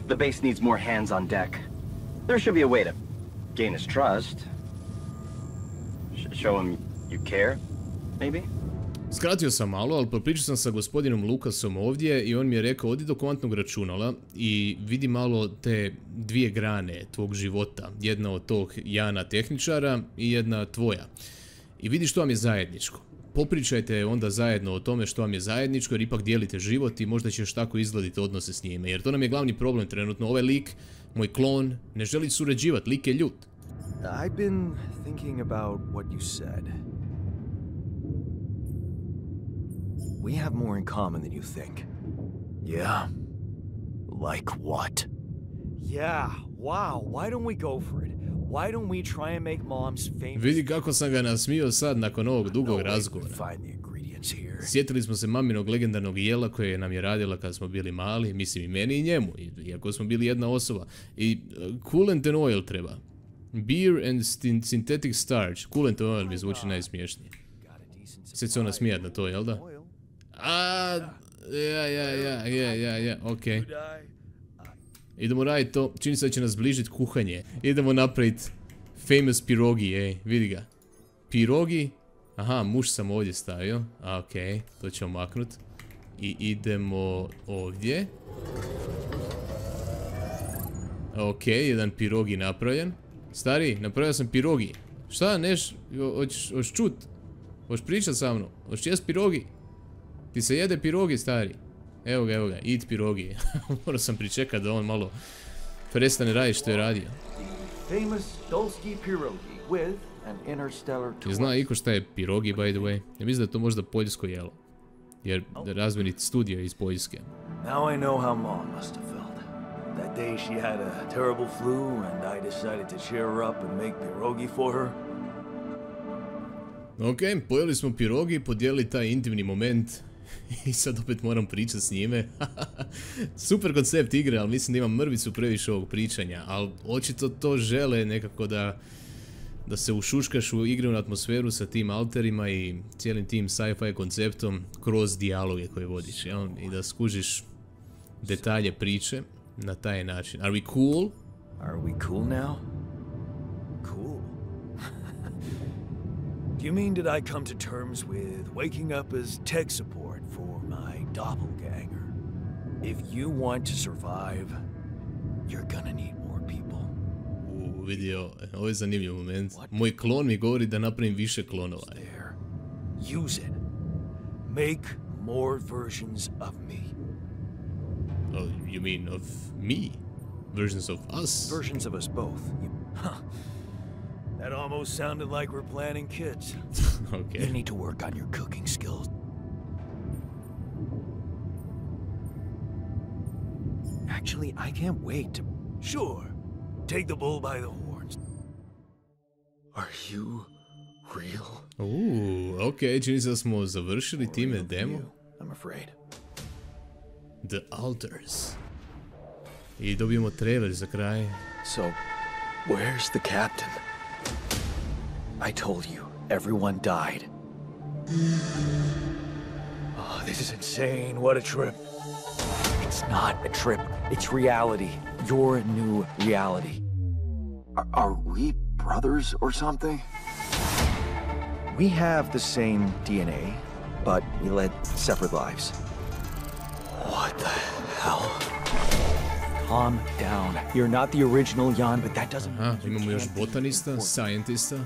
The base needs more hands on deck. There should be a way to gain his trust. Show him you care, maybe? Skratio sam malo, ali popričao sam sa gospodinom Lukasom ovdje i on mi je rekao odi do kvantnog računala i vidi malo te dvije grane tvog života. Jedna od tog Jana tehničara i jedna tvoja. I vidi što vam je zajedničko. Popričajte onda zajedno o tome što vam je zajedničko jer ipak dijelite život i možda ćeš tako izgledati odnose s njime. Jer to nam je glavni problem trenutno. Ovaj lik, moj klon, ne želi surađivati, lik je ljut. I've been thinking about what you said. We have more in common than you think. Yeah. Like what? Yeah, wow, why don't we go for it? Why don't we try and make mom's famous? Vidi kako sam ga nasmio sad nakon ovog dugog razgovora. Sjetili smo se maminog legendarnog jela koje nam je radila kad smo bili mali, mislim i meni i njemu, iako smo bili jedna osoba. I coolant and oil treba. Beer and synthetic starch. Coolant and oil mi zvuči najsmiješnije. Sjeti se ona smijat na to, jel da? Ja, okej. Idemo raditi to, čini se da će nas bližiti kuhanje. Idemo napraviti famous pirogi, vidi ga. Pirogi Aha, muszę ovdje stavio. Okej, to ćemo maknut. I idemo ovdje. Okej, jedan pirogi napravljen. Stari, napravio sam pirogi. Šta, neš, hoćeš čut? Hoćeš pričat sa mnom? Hoćeš jes pirogi? Ti se jede pirogi, stari. Evo ga, id pirogi. Morao sam pričekat da on malo prestane radi što je radio. Ne zna iko šta je pirogi, by the way. Ja mislim da je to možda poljsko jelo. Jer razmeni studija iz Poljske. Now I know how mom must have felt. That day she had a terrible flu and I decided to cheer her up and make pirogi for her. Okej, pojeli smo pirogi, podijelili taj intimni moment. I sad opet moram pričat s njime. Super koncept igre, ali mislim da imam mrvicu previše ovog pričanja. Ali očito to žele nekako da se ušuškaš u igru na atmosferu sa tim alterima i cijelim tim sci-fi konceptom kroz dijaloge koje vodiš. I da skužiš detalje priče na taj način. Are we cool? Are we cool now? Cool. Do you mean did I come to terms with waking up as tech support for my doppelganger? If you want to survive, you're gonna need more people. Vidio, ovo je zanimljiv moment. Moj klon mi govori da napravim više klonova. Use it. Make more versions of me. Oh, you mean of me? Versions of us? Versions of us both. Huh. That almost sounded like we're planning kids. Okay. You need to work on your cooking skills. Actually, I can't wait to... Sure. Take the bull by the horns. Are you real? Ooh, okay, čini se da smo završili time demo. I'm afraid. The Alters. I dobijemo trailer za kraj. So, where's the captain? I told you, everyone died. Oh, this is insane. What a trip. It's not a trip. It's reality. Your new reality. Are we brothers or something? We have the same DNA, but we led separate lives. What the hell? Calm down. You're not the original Jan, but that doesn't mean you imamo još botanista, scientista,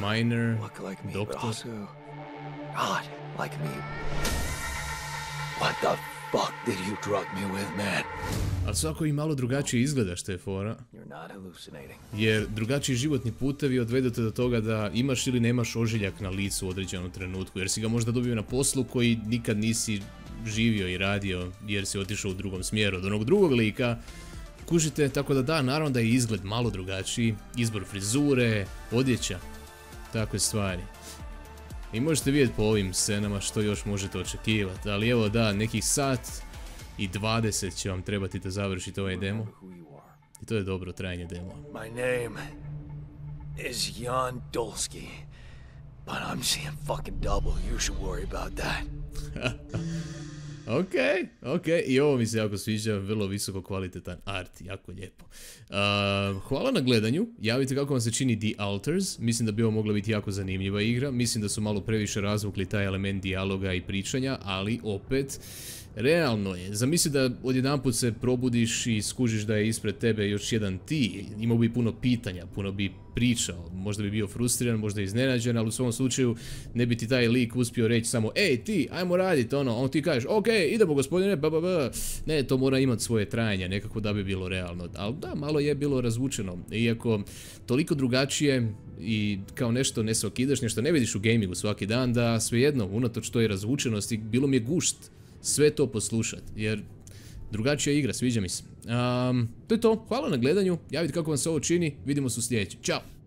miner, doctor. God, like me. What the fuck did you drug me with, man? Ali svako i malo drugačije izgleda što je fora. Jer drugačiji životni putevi odvedu te do toga da imaš ili nemaš ožiljak na licu u određenom trenutku. Jer si ga možda dobio na poslu koji nikad nisi živio i radio jer si otišao u drugom smjeru od onog drugog lika. Kužite, tako da da, naravno da je izgled malo drugačiji. Izbor frizure, odjeća, takve stvari. I možete vidjeti po ovim scenama što još možete očekivati, ali evo da, nekih sat i 20 će vam trebati da završite ovaj demo. I to je dobro trajanje demo. My name is Jan Dolski, but I'm seeing fucking double, you should worry about that. Okej, i ovo mi se jako sviđa, vrlo visoko kvalitetan art, jako lijepo. Hvala na gledanju, javite kako vam se čini The Alters, mislim da bi ovo mogla biti jako zanimljiva igra, mislim da su malo previše razvukli taj element dijaloga i pričanja, ali opet, realno je. Zamisli da odjedanput se probudiš i skužiš da je ispred tebe još jedan ti, imao bi puno pitanja, puno bi pričao, možda bi bio frustriran, možda iznenađen, ali u svom slučaju ne bi ti taj lik uspio reći samo ej ti, ajmo radit ono, on ti kažeš okej, idemo gospodine, ne, to mora imat svoje trajanje, nekako da bi bilo realno, ali da, malo je bilo razvučeno, iako toliko drugačije i kao nešto ne se okidaš, nešto ne vidiš u gamingu svaki dan, da svejedno, unatoč toj razvučenosti, bilo mi je gušt sve to poslušat, jer drugačija igra, sviđa mi se. To je to, hvala na gledanju, javite kako vam se ovo čini, vidimo se u sljedećem, čao!